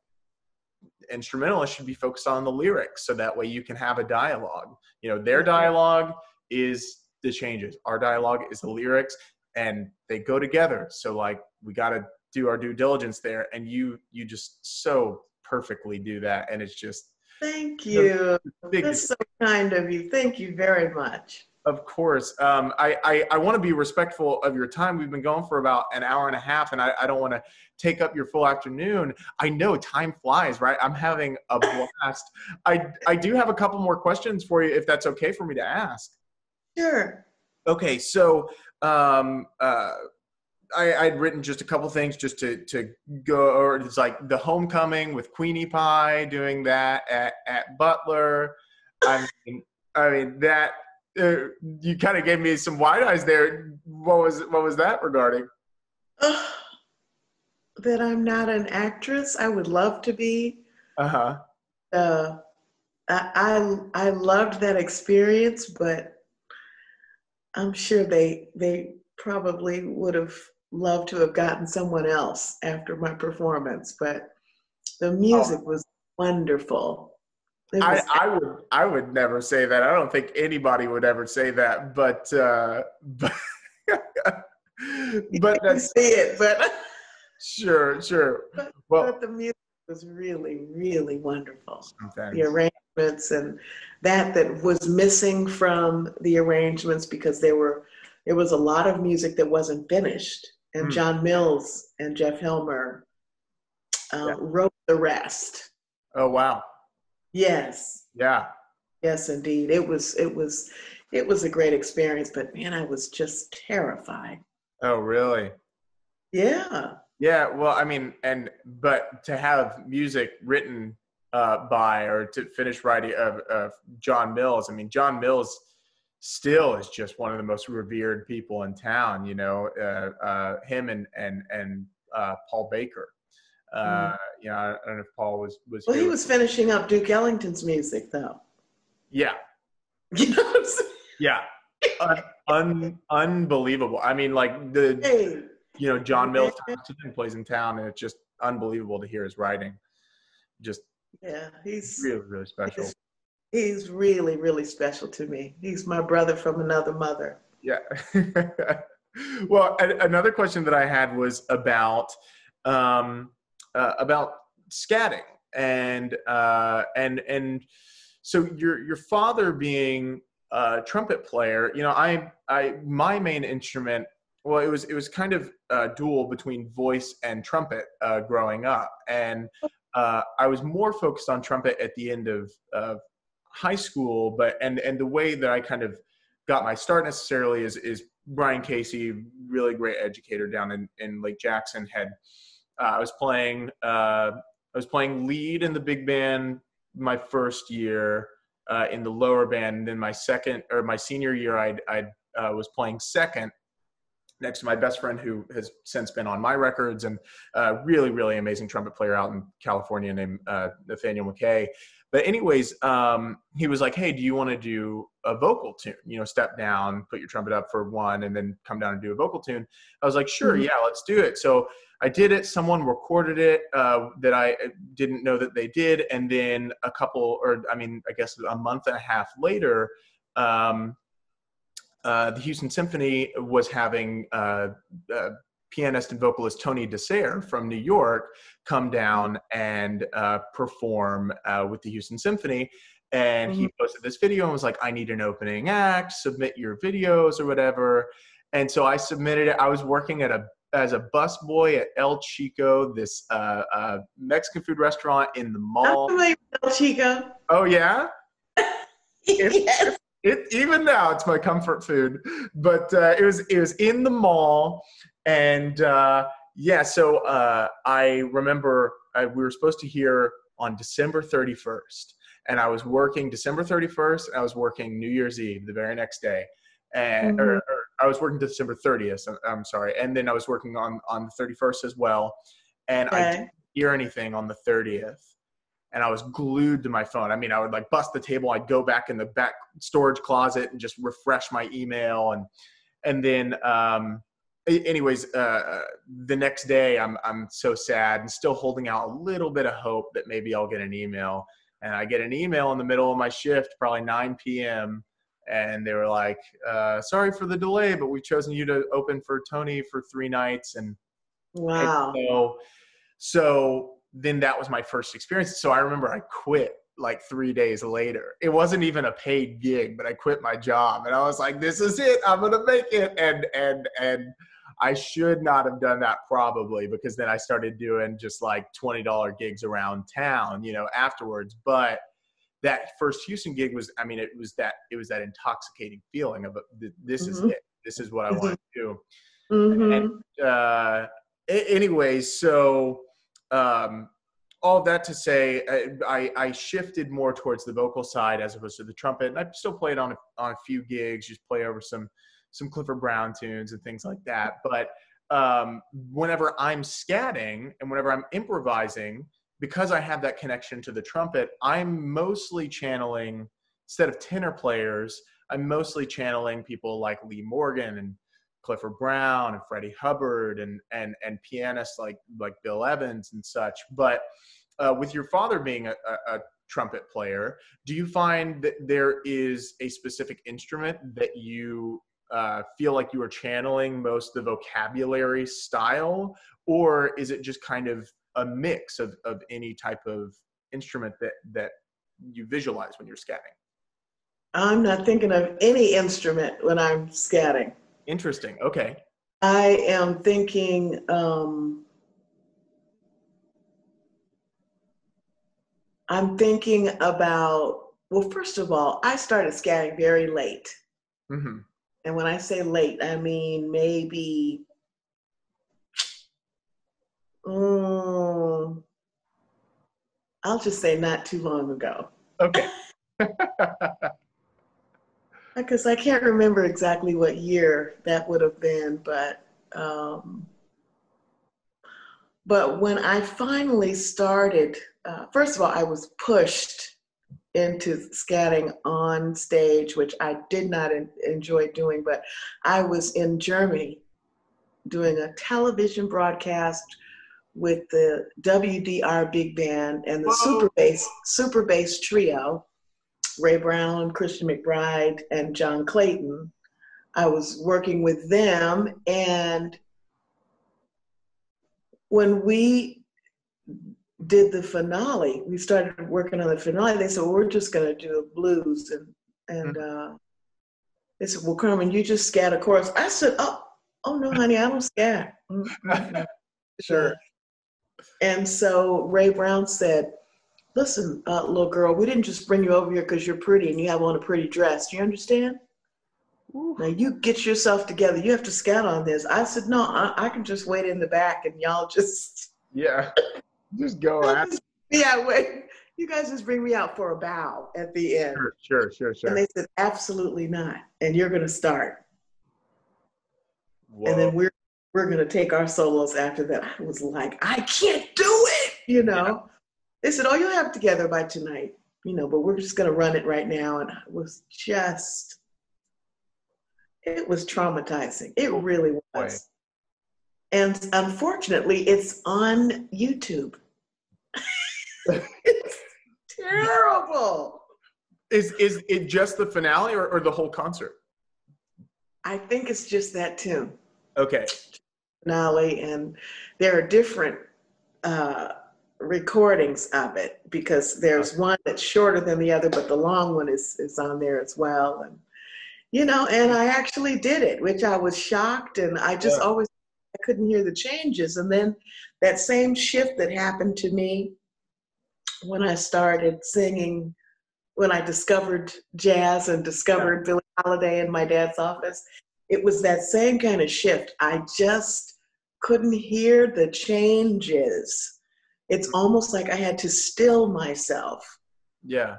instrumentalists should be focused on the lyrics, so that way you can have a dialogue. You know, their dialogue is the changes, our dialogue is the lyrics, and they go together. So like we got to do our due diligence there, and you just so perfectly do that. And it's just thank you. That's so kind of you. Thank you very much. Of course. I want to be respectful of your time. We've been going for about an hour and a half, and I don't want to take up your full afternoon. I know time flies, right? I'm having a blast. I do have a couple more questions for you, if that's okay for me to ask. Sure. Okay. So I'd written just a couple things just to go, or it's like the homecoming with Queenie Pie, doing that at Butler. I mean that. You kind of gave me some wide eyes there. What was that regarding? That I'm not an actress. I would love to be. I loved that experience, but I'm sure they probably would have loved to have gotten someone else after my performance. But The music was wonderful. I would never say that. I don't think anybody would ever say that, but but that's it. But sure. But the music was really, really wonderful. Sometimes. The arrangements and that was missing from the arrangements because there was a lot of music that wasn't finished, and John Mills and Jeff Hilmer wrote the rest. Oh wow. Yes. Yeah. Yes, indeed. It was a great experience, but man, I was just terrified. Oh, really? Yeah. Yeah. Well, I mean, but to have music written to finish writing of John Mills. I mean, John Mills still is just one of the most revered people in town. You know, him and Paul Baker. I don't know if Paul was well, he was finishing up Duke Ellington's music, though. Yeah. You know what I'm saying? Yeah. Unbelievable. I mean, like, John Mills plays in town, and it's just unbelievable to hear his writing. Just, yeah, he's really, really special. He's really, really special to me. He's my brother from another mother. Yeah. Well, another question that I had was about scatting and so your father being a trumpet player, you know, my main instrument, well, it was kind of a duel between voice and trumpet growing up, and I was more focused on trumpet at the end of high school, and the way that I kind of got my start necessarily is Brian Casey, really great educator down in Lake Jackson, had. I was playing lead in the big band my first year in the lower band. And then my senior year, I was playing second next to my best friend who has since been on my records, and really, really amazing trumpet player out in California named Nathaniel McKay. But anyways, he was like, hey, do you want to do a vocal tune? You know, step down, put your trumpet up for one, and then come down and do a vocal tune. I was like, sure, yeah, let's do it. So I did it. Someone recorded it that I didn't know that they did. And then I guess a month and a half later, the Houston Symphony was having pianist and vocalist Tony DeSere from New York come down and perform with the Houston Symphony. And he posted this video and was like, I need an opening act, submit your videos or whatever. And so I submitted it. I was working as a busboy at El Chico, this Mexican food restaurant in the mall. I'm familiar with El Chico. Oh, yeah? Yes. Even now, it's my comfort food. But it was in the mall. And, I remember we were supposed to hear on December 31st. And I was working December 31st. And I was working New Year's Eve the very next day. And or I was working December 30th. I'm sorry. And then I was working on the 31st as well. And I didn't hear anything on the 30th. And I was glued to my phone. I mean, I would like bust the table. I'd go back in the back storage closet and just refresh my email. And then, the next day I'm so sad and still holding out a little bit of hope that maybe I'll get an email. And I get an email in the middle of my shift, probably 9 p.m. And they were like, sorry for the delay, but we've chosen you to open for Tony for 3 nights. And wow. And so then that was my first experience. So I remember I quit like 3 days later. It wasn't even a paid gig, but I quit my job. And I was like, this is it. I'm going to make it. And I should not have done that probably, because then I started doing just like $20 gigs around town, you know, afterwards. But that first Houston gig was, I mean, it was that intoxicating feeling of this is it. This is what I want to do. And, all that to say, I shifted more towards the vocal side as opposed to the trumpet. And I still played on a few gigs, just play over some Clifford Brown tunes and things like that. But whenever I'm scatting and whenever I'm improvising, because I have that connection to the trumpet, I'm mostly channeling, instead of tenor players, I'm mostly channeling people like Lee Morgan and Clifford Brown and Freddie Hubbard and pianists like Bill Evans and such. But with your father being a trumpet player, do you find that there is a specific instrument that you feel like you are channeling most the vocabulary style, or is it just kind of a mix of any type of instrument that you visualize when you're scatting? I'm not thinking of any instrument when I'm scatting. Interesting. Okay. I am thinking well, first of all, I started scatting very late. Mm-hmm. And when I say late, I mean maybe I'll just say not too long ago. Okay. Because I can't remember exactly what year that would have been, but when I finally started, first of all, I was pushed into scatting on stage, which I did not enjoy doing, but I was in Germany doing a television broadcast with the WDR Big Band and the super bass trio, Ray Brown, Christian McBride, and John Clayton. I was working with them, and when we did the finale, we started working on the finale, they said, well, we're just going to do a blues, and they said, well, Carmen, you just scat a chorus. I said, oh no, honey, I don't scat. Sure. And so Ray Brown said, listen, little girl, we didn't just bring you over here because you're pretty and you have on a pretty dress. Do you understand? Ooh. Now you get yourself together. You have to scout on this. I said, no, I can just wait in the back and y'all just. Yeah, just go out. Yeah, wait. You guys just bring me out for a bow at the end. Sure. And they said, absolutely not. And you're going to start. Whoa. And then we're going to take our solos after that. I was like, I can't do it, you know. Yeah. They said, oh, you'll have it together by tonight, you know, but we're just going to run it right now. And it was traumatizing. It really was. Right. And unfortunately, it's on YouTube. It's terrible. Is it just the finale or the whole concert? I think it's just that tune. Okay. Finale, and there are different recordings of it, because there's one that's shorter than the other, but the long one is on there as well. And you know, and I actually did it, which I was shocked, and I just always I couldn't hear the changes. And then that same shift that happened to me when I started singing, when I discovered jazz and discovered Billie Holiday in my dad's office, it was that same kind of shift. I just couldn't hear the changes. It's almost like I had to still myself. Yeah.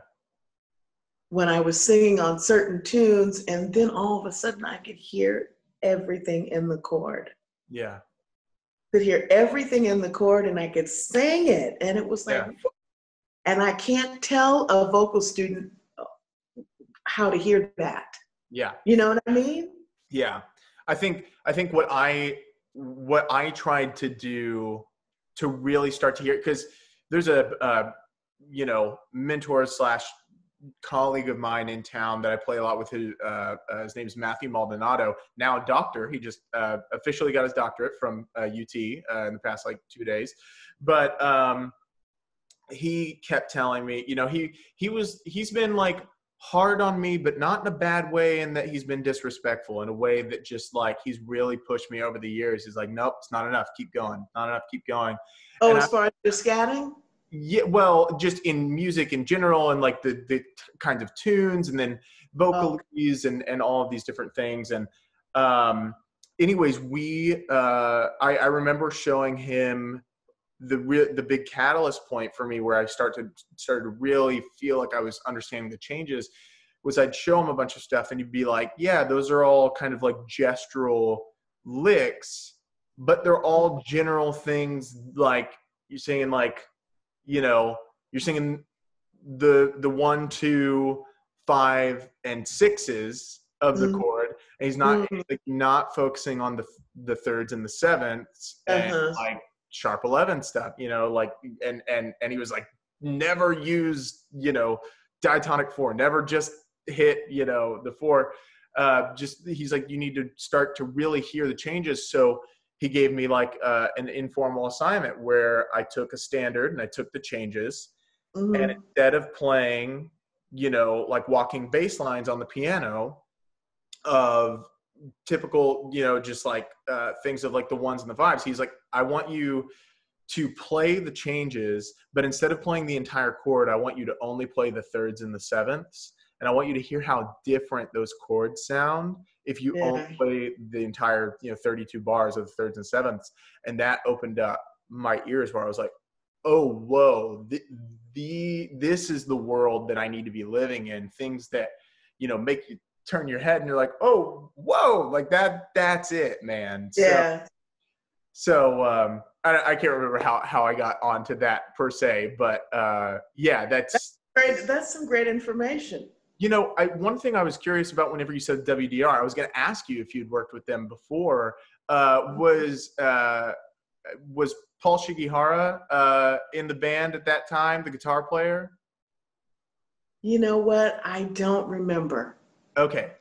When I was singing on certain tunes, and then all of a sudden I could hear everything in the chord. Yeah. Could hear everything in the chord, and I could sing it. And it was like, and I can't tell a vocal student how to hear that. Yeah. You know what I mean? Yeah. I think what I tried to do to really start to hear, because there's a mentor / colleague of mine in town that I play a lot with. His name is Matthew Maldonado, now a doctor. He just officially got his doctorate from UT in the past like 2 days. But he kept telling me, you know, he's been like hard on me, but not in a bad way, and that he's been disrespectful in a way that just like he's really pushed me over the years. He's like, nope, it's not enough. Keep going. Not enough. Keep going. Oh, and as far as your scatting? Yeah, well, just in music in general, and like the kinds of tunes, and then vocalese and all of these different things. And anyways, I remember showing him the big catalyst point for me where I started to really feel like I was understanding the changes was I'd show him a bunch of stuff and he'd be like, yeah, those are all kind of like gestural licks, but they're all general things. Like you're singing, like, you know, you're singing the 1, 2, 5, and 6s of the chord. And he's not focusing on the thirds and the sevenths and like Sharp 11 stuff, you know, like, and he was like, never use, you know, diatonic four, never just hit, you know, the four, just, he's like, you need to start to really hear the changes. So he gave me like an informal assignment where I took a standard and I took the changes, mm-hmm. and instead of playing, you know, like walking bass lines on the piano of typical, you know, just like things of like the ones and the fives, he's like, I want you to play the changes, but instead of playing the entire chord, I want you to only play the thirds and the sevenths. And I want you to hear how different those chords sound if you only play the entire, you know, 32 bars of the thirds and sevenths. And that opened up my ears where I was like, oh, whoa, this is the world that I need to be living in. Things that, you know, make you turn your head and you're like, oh, whoa, like that's it, man. Yeah. So I can't remember how I got onto that per se, but yeah, that's great. That's some great information. You know, one thing I was curious about whenever you said WDR, I was going to ask you if you'd worked with them before, was Paul Shigihara in the band at that time, the guitar player? You know what? I don't remember. Okay.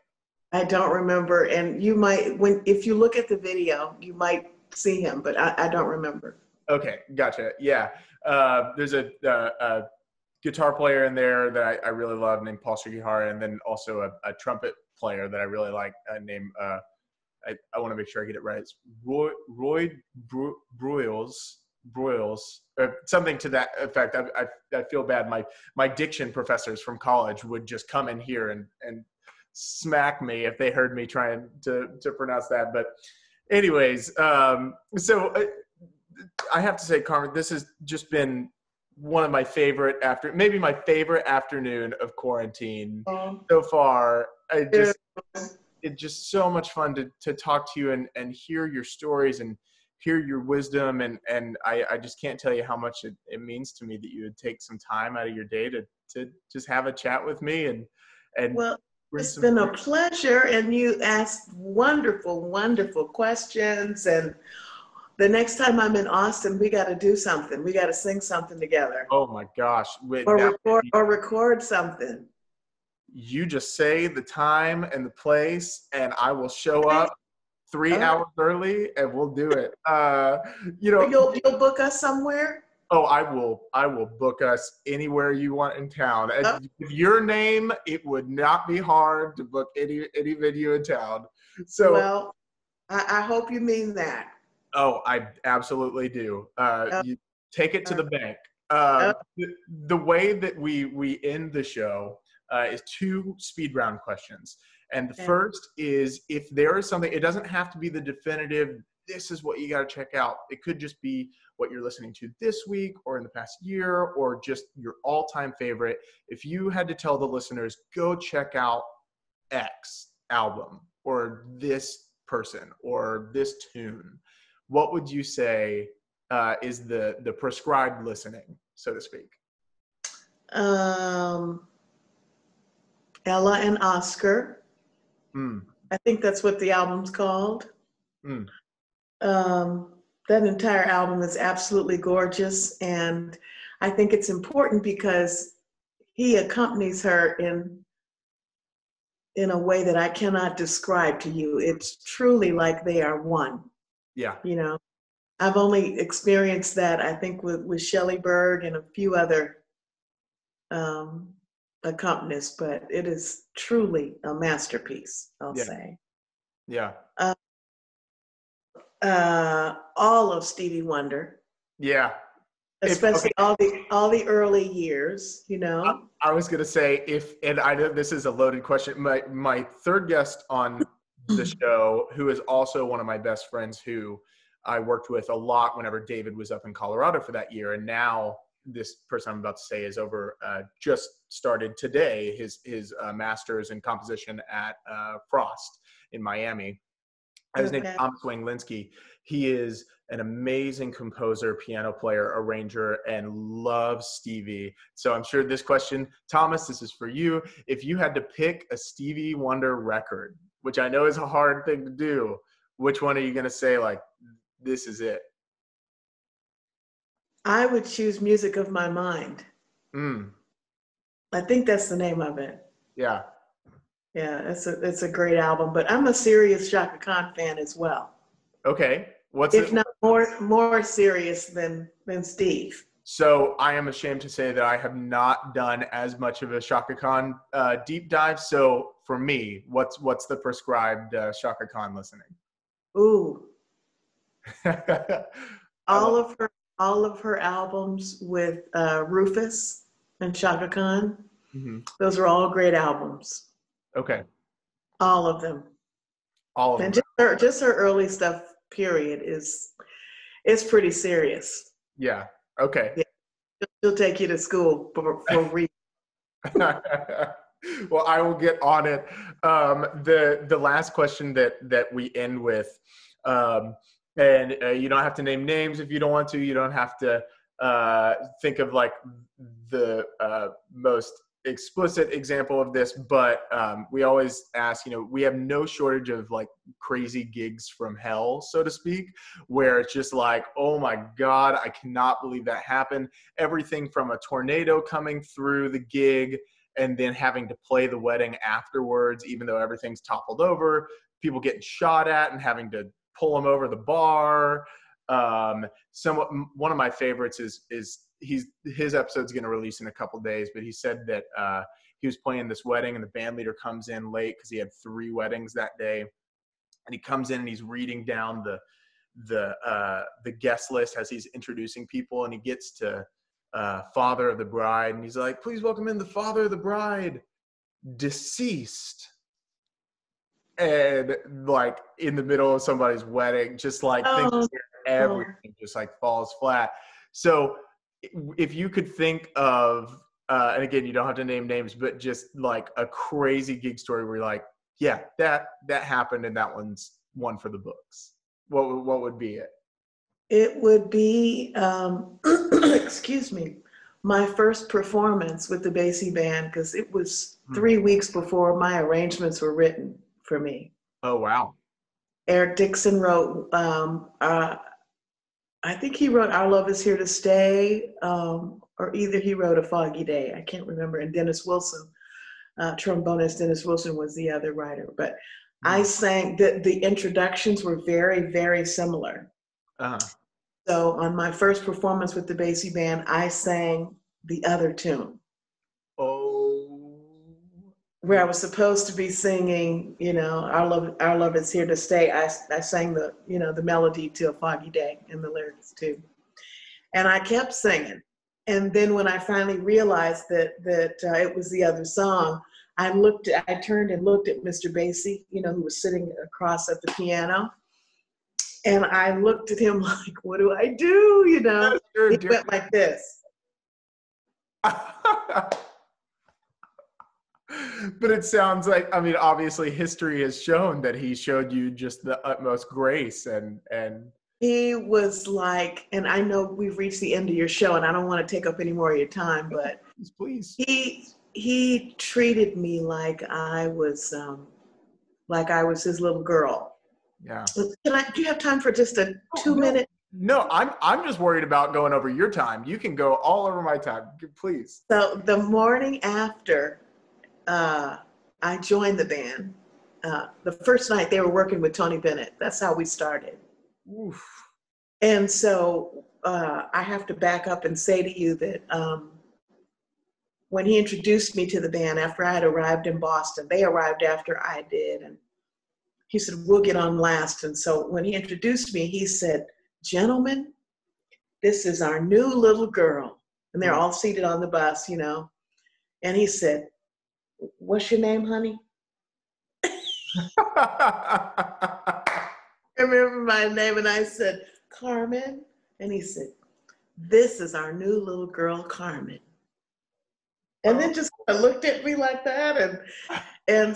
I don't remember. And you might, if you look at the video, you might see him, but I don't remember. Okay. Gotcha. Yeah. There's a guitar player in there that I really love named Paul Shigihara, and then also a trumpet player that I really like named, I want to make sure I get it right. It's Roy Broyles, or something to that effect. I feel bad. My diction professors from college would just come in here and smack me if they heard me trying to pronounce that. But anyways, so I have to say, Carmen, this has just been one of my favorite afternoon of quarantine so far. It's just so much fun to talk to you and hear your stories and hear your wisdom. And I just can't tell you how much it means to me that you would take some time out of your day to just have a chat with me. And well, it's been a pleasure. And you asked wonderful, wonderful questions. And the next time I'm in Austin, we got to do something. We got to sing something together. Oh my gosh. Or record something. You just say the time and the place, and I will show up 3 hours early, and we'll do it. You know, you'll book us somewhere. Oh, I will book us anywhere you want in town. And with your name, it would not be hard to book any venue in town. So, well, I hope you mean that. Oh, I absolutely do. You take it to the bank. The way that we end the show is two speed round questions. And the first is, if there is something, it doesn't have to be the definitive, this is what you got to check out. It could just be what you're listening to this week or in the past year or just your all-time favorite. If you had to tell the listeners, go check out X album or this person or this tune, what would you say is the prescribed listening, so to speak? Ella and Oscar. I think that's what the album's called. That entire album is absolutely gorgeous, and I think it's important because he accompanies her in a way that I cannot describe to you. It's truly like they are one. Yeah. You know, I've only experienced that, I think, with Shelley Berg and a few other accompanist, but it is truly a masterpiece, I'll say. Yeah. All of Stevie Wonder. Yeah. Especially all the early years, you know. I was gonna say, and I know this is a loaded question. My third guest on the show, who is also one of my best friends, who I worked with a lot whenever David was up in Colorado for that year, and now this person I'm about to say is over, just started today his master's in composition at Frost in Miami. His name is Thomas Wang-Linsky. He is an amazing composer, piano player, arranger, and loves Stevie. So I'm sure this question, Thomas, this is for you. If you had to pick a Stevie Wonder record, which I know is a hard thing to do, which one are you going to say, like, this is it? I would choose Music of My Mind. Mm. I think that's the name of it. Yeah. Yeah, it's a great album, but I'm a serious Chaka Khan fan as well. Okay. What's if it? Not more serious than Steve. So I am ashamed to say that I have not done as much of a Chaka Khan deep dive. So for me, what's the prescribed Chaka Khan listening? Ooh. all of her albums with Rufus and Chaka Khan. Mm-hmm. Those are all great albums. Okay. All of them. All of them. And just her early stuff, period, is pretty serious. Yeah. Okay. Yeah. She'll take you to school for reading. Well, I will get on it. The last question that we end with, and you don't have to name names if you don't want to. You don't have to think of like the most explicit example of this, but we always ask, we have no shortage of like crazy gigs from hell, so to speak, where it's just like, oh my God, I cannot believe that happened. Everything from a tornado coming through the gig and then having to play the wedding afterwards, even though everything's toppled over, people getting shot at and having to pull them over the bar. One of my favorites is his episode's going to release in a couple days, but he said that he was playing this wedding and the band leader comes in late because he had 3 weddings that day, and he comes in and he's reading down the guest list as he's introducing people, and he gets to father of the bride, and he's like, please welcome in the father of the bride, deceased. And like in the middle of somebody's wedding, just like things, everything just like falls flat. So if you could think of, and again, you don't have to name names, but just like a crazy gig story where you're like, yeah, that happened and that one's one for the books. What would be it? It would be, excuse me, my first performance with the Basie Band, because it was 3 weeks before my arrangements were written for me. Oh, wow. Eric Dixon wrote, I think he wrote Our Love Is Here to Stay, or either he wrote A Foggy Day, I can't remember, and Dennis Wilson, trombonist Dennis Wilson was the other writer, but I sang, the introductions were very, very similar. Uh-huh. So on my first performance with the Basie Band, I sang the other tune. Oh. Where I was supposed to be singing, Our Love Is Here to Stay. I sang the, the melody to A Foggy Day and the lyrics too. And I kept singing. And then when I finally realized that it was the other song, I turned and looked at Mr. Basie, who was sitting across at the piano. And I looked at him like, what do I do? He went like this. But it sounds like, obviously history has shown that he showed you just the utmost grace and. He was like, and I know we've reached the end of your show and I don't want to take up any more of your time, but please. He treated me like I was his little girl. Yeah. Do you have time for just a 2-minute? No, I'm just worried about going over your time. You can go all over my time, please. So the morning after I joined the band, the first night they were working with Tony Bennett. That's how we started. Oof. And so I have to back up and say to you that when he introduced me to the band after I had arrived in Boston, they arrived after I did, and he said, we'll get on last. And so when he introduced me, he said, gentlemen, this is our new little girl. And they're all seated on the bus, And he said, what's your name, honey? I remember my name, and I said, Carmen. And he said, this is our new little girl, Carmen. And then just looked at me like that. And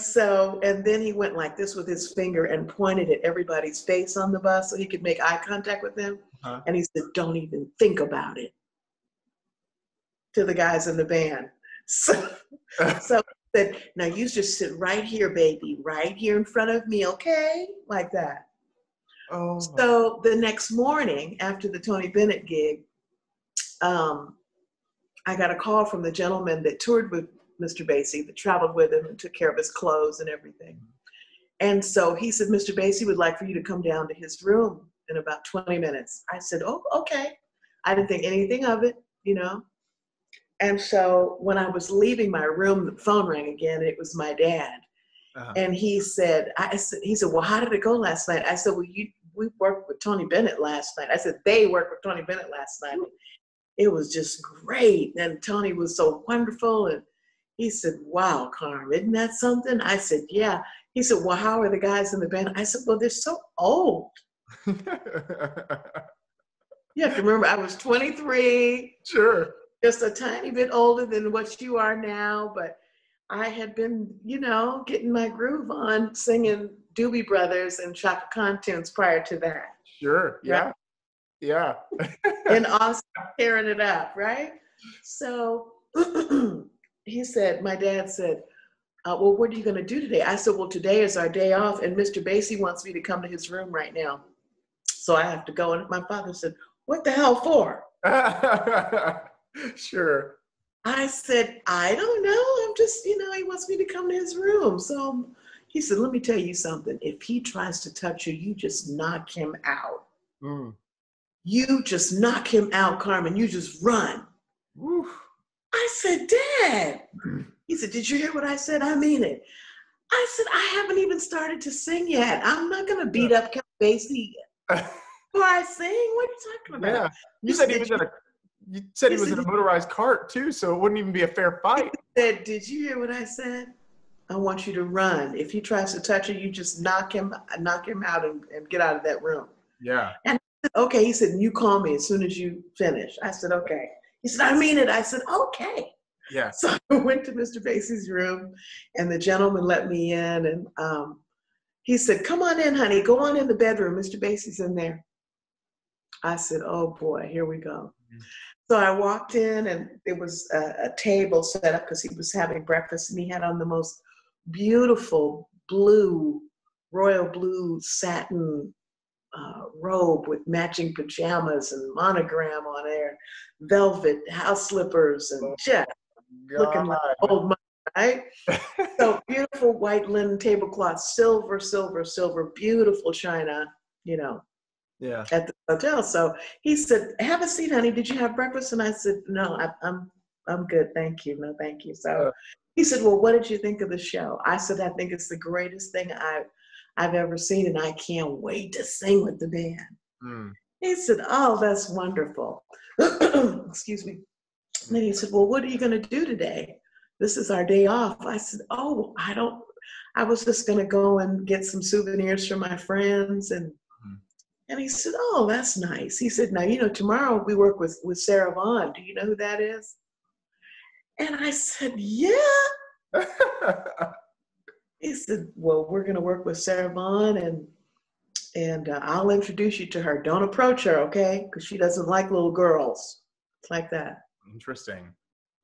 then he went like this with his finger and pointed at everybody's face on the bus so he could make eye contact with them. Uh-huh. And he said, don't even think about it, to the guys in the band. So he said, now you just sit right here, baby, right here in front of me, okay? Like that. Oh. So the next morning after the Tony Bennett gig, I got a call from the gentleman that toured with Mr. Basie, that traveled with him and took care of his clothes and everything. And so he said, Mr. Basie would like for you to come down to his room in about 20 minutes. I said, oh, okay. I didn't think anything of it, you know. And so when I was leaving my room, the phone rang again. It was my dad. Uh-huh. And he said, he said, well, how did it go last night? I said, well, we worked with Tony Bennett last night. I said, they worked with Tony Bennett last night. It was just great. And Tony was so wonderful. And he said, wow, Carm, isn't that something? I said, yeah. He said, well, how are the guys in the band? I said, well, they're so old. You have to remember, I was 23. Sure. Just a tiny bit older than what you are now, but I had been, you know, getting my groove on singing Doobie Brothers and Chaka Khan tunes prior to that. Sure. Yeah. Right? Yeah. And also tearing it up, right? So he said, my dad said, well, what are you going to do today? I said, well, today is our day off, and Mr. Basie wants me to come to his room right now. So I have to go. And my father said, what the hell for? Sure. I said, I don't know. I'm just, you know, he wants me to come to his room. So he said, let me tell you something. If he tries to touch you, you just knock him out. Mm. You just knock him out, Carmen. You just run. Oof. I said, Dad. He said, did you hear what I said? I mean it. I said, I haven't even started to sing yet. I'm not going to beat up Count Basie before I sing. What are you talking about? Yeah. You said he was going to. You said he was in a motorized cart, too, so it wouldn't even be a fair fight. He said, did you hear what I said? I want you to run. If he tries to touch you, you just knock him out and get out of that room. Yeah. And I said, okay. He said, you call me as soon as you finish. I said, okay. He said, I mean it. I said, okay. Yeah. So I went to Mr. Basie's room, and the gentleman let me in. And he said, come on in, honey. Go on in the bedroom. Mr. Basie's in there. I said, oh, boy, here we go. Mm-hmm. So I walked in, and there was a table set up because he was having breakfast, and he had on the most beautiful blue, royal blue satin robe with matching pajamas and monogram on there, velvet house slippers, and just looking like old money, right? So beautiful white linen tablecloth, silver, beautiful china, you know. Yeah. At the hotel. So he said, have a seat, honey. Did you have breakfast? And I said, no, I'm good. Thank you. No, thank you. So he said, well, what did you think of the show? I said, I think it's the greatest thing I've ever seen, and I can't wait to sing with the band. Mm. He said, oh, that's wonderful. Excuse me. And then he said, well, what are you going to do today? This is our day off. I said, oh, I was just going to go and get some souvenirs from my friends. And he said, oh, that's nice. He said, now, you know, tomorrow we work with Sarah Vaughan. Do you know who that is? And I said, yeah. He said, well, we're going to work with Sarah Vaughan, and I'll introduce you to her. Don't approach her, okay? Because she doesn't like little girls. It's like that. Interesting.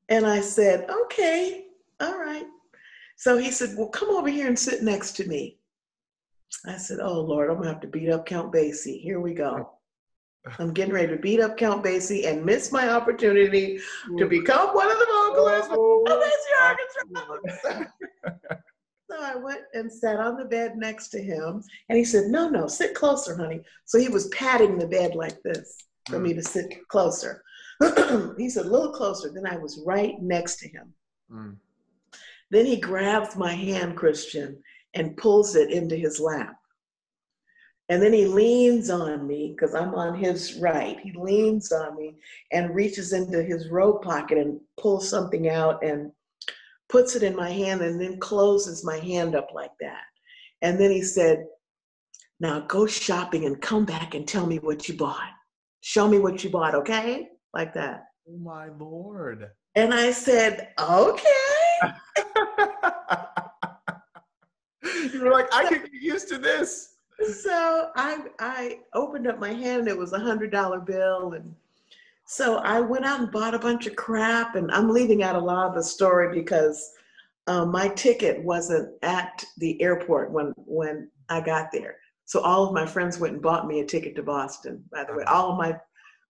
And I said, okay, all right. So he said, well, come over here and sit next to me. I said, oh, Lord, I'm going to have to beat up Count Basie. Here we go. I'm getting ready to beat up Count Basie and miss my opportunity to become one of the vocalists. So I went and sat on the bed next to him. And he said, no, sit closer, honey. So he was patting the bed like this for me to sit closer. He said, a little closer. Then I was right next to him. Mm. Then he grabbed my hand, Christian, and pulls it into his lap. And then he leans on me, because I'm on his right. He leans on me and reaches into his robe pocket and pulls something out and puts it in my hand, and then closes my hand up like that. And then he said, now go shopping and come back and tell me what you bought. Show me what you bought, okay? Like that. Oh my Lord. And I said, okay. You were like, I could get used to this. So I opened up my hand, and it was $100 bill. And so I went out and bought a bunch of crap. And I'm leaving out a lot of the story because my ticket wasn't at the airport when I got there. So all of my friends went and bought me a ticket to Boston, by the way. All of my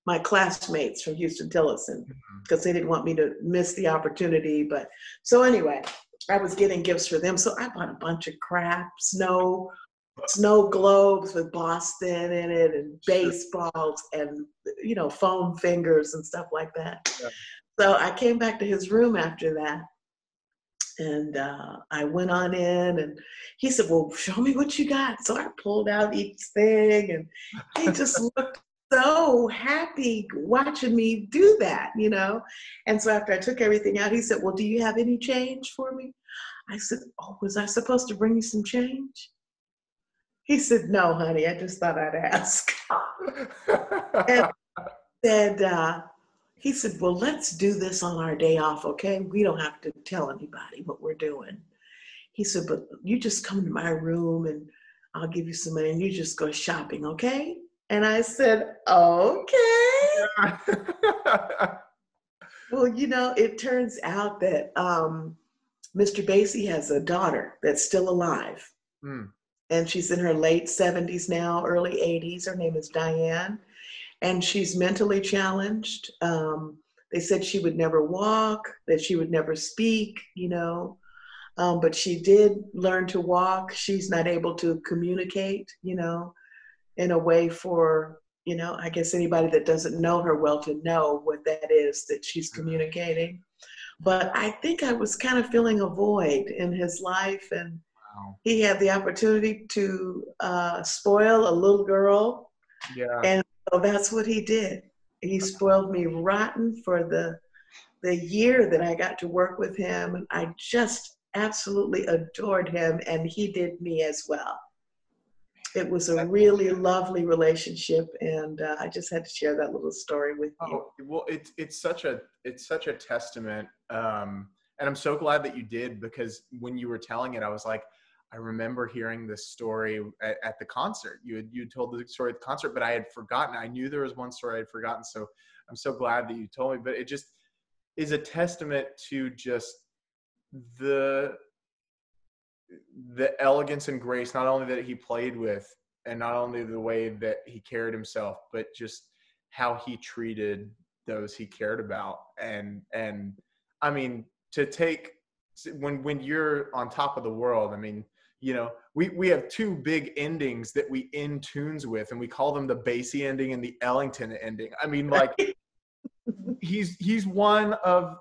my classmates from Houston-Tillotson because they didn't want me to miss the opportunity. But so anyway, I was getting gifts for them. So I bought a bunch of crap, snow globes with Boston in it and baseballs and, you know, foam fingers and stuff like that. Yeah. So I came back to his room after that. And I went on in and he said, well, show me what you got. So I pulled out each thing and he just looked so happy watching me do that, you know. And so after I took everything out, he said, well, do you have any change for me? I said, oh, was I supposed to bring you some change? He said, no, honey, I just thought I'd ask. And said, he said, well, let's do this on our day off, okay? We don't have to tell anybody what we're doing. He said, but you just come to my room and I'll give you some money and you just go shopping, okay? And I said, okay. Well, you know, it turns out that Mr. Basie has a daughter that's still alive. Mm. And she's in her late 70s now, early 80s. Her name is Diane. And she's mentally challenged. They said she would never walk, that she would never speak, you know, but she did learn to walk. She's not able to communicate, you know, in a way for, you know, I guess anybody that doesn't know her well to know what that is that she's communicating. But I think I was kind of filling a void in his life, and wow. He had the opportunity to spoil a little girl. Yeah. And so that's what he did. He spoiled me rotten for the year that I got to work with him. And I just absolutely adored him, and he did me as well. It was a really lovely relationship, and I just had to share that little story with you. Oh, well, it's such a testament, and I'm so glad that you did, because when you were telling it, I was like, I remember hearing this story at the concert. You told the story at the concert, but I had forgotten. I knew there was one story I had forgotten, so I'm so glad that you told me. But it just is a testament to just the elegance and grace, not only that he played with, and not only the way that he carried himself, but just how he treated those he cared about. And I mean, to take when you're on top of the world, I mean, you know, we have two big endings that we end tunes with, and we call them the Basie ending and the Ellington ending. I mean, like, he's one of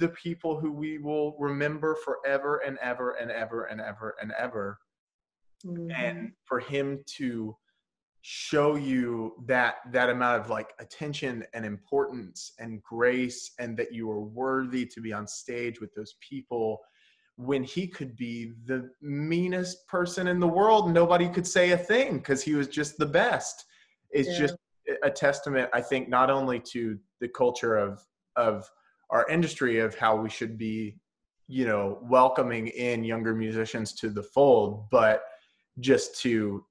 the people who we will remember forever and ever and ever and ever and ever. Mm-hmm. And for him to show you that amount of like attention and importance and grace, and that you are worthy to be on stage with those people, when he could be the meanest person in the world, nobody could say a thing because he was just the best. It's just a testament, I think, not only to the culture of our industry, of how we should be, you know, welcoming in younger musicians to the fold, but just to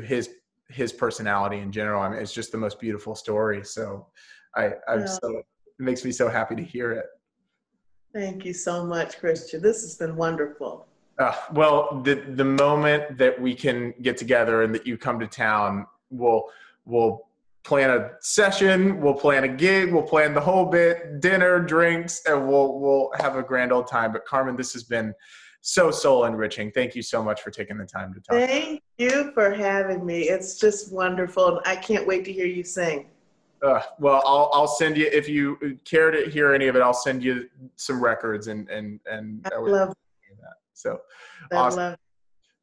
his personality in general. I mean, it's just the most beautiful story. So it makes me so happy to hear it. Thank you so much, Christian. This has been wonderful. Well, the moment that we can get together and that you come to town, we'll plan a session, we'll plan a gig, we'll plan the whole bit, dinner, drinks, and we'll have a grand old time. But Carmen, this has been so soul enriching. Thank you so much for taking the time to talk. Thank you for having me. It's just wonderful. I can't wait to hear you sing. Well, I'll send you, if you care to hear any of it, I'll send you some records and I would love that. So awesome. Love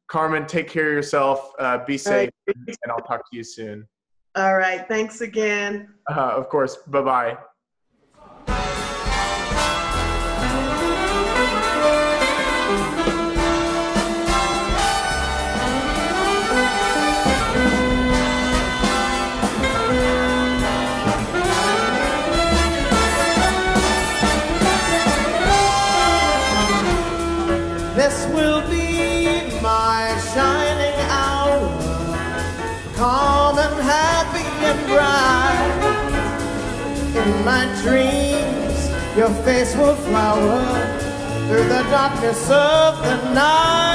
Carmen, take care of yourself. Be safe, right. And I'll talk to you soon. All right. Thanks again. Of course. Bye-bye. In my dreams, your face will flower through the darkness of the night.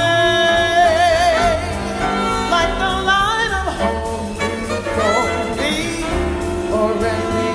Like the light of home, before me, or in me.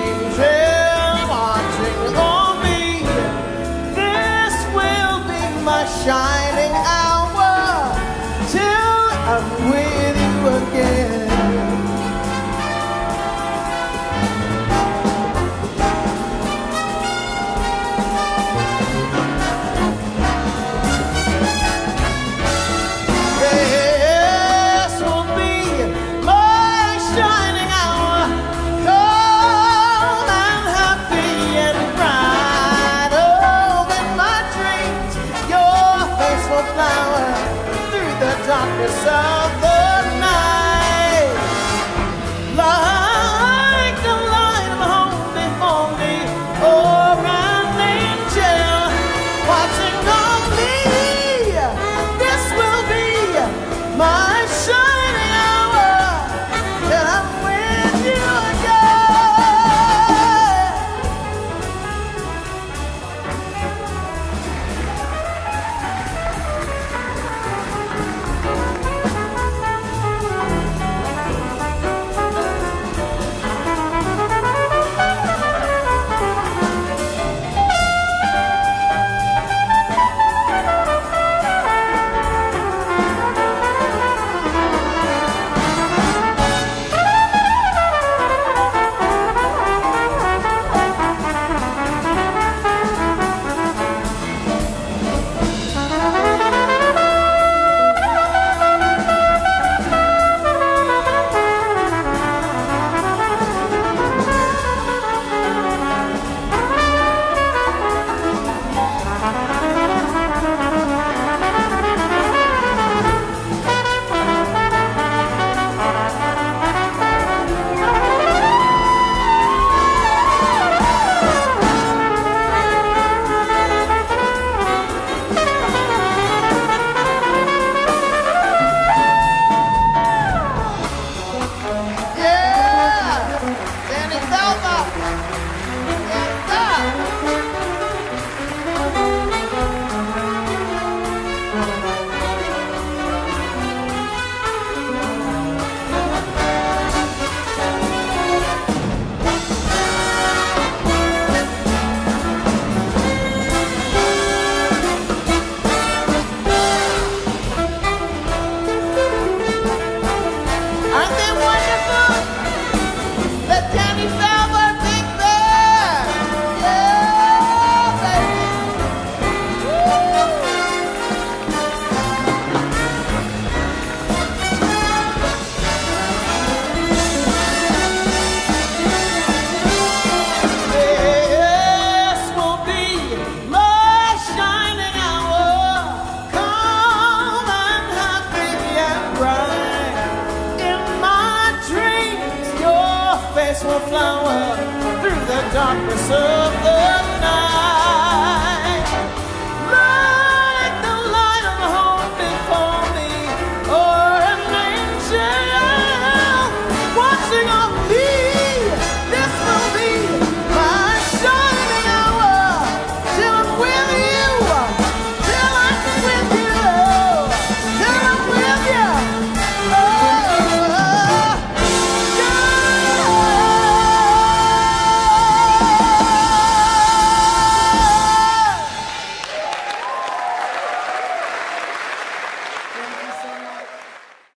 darkness of the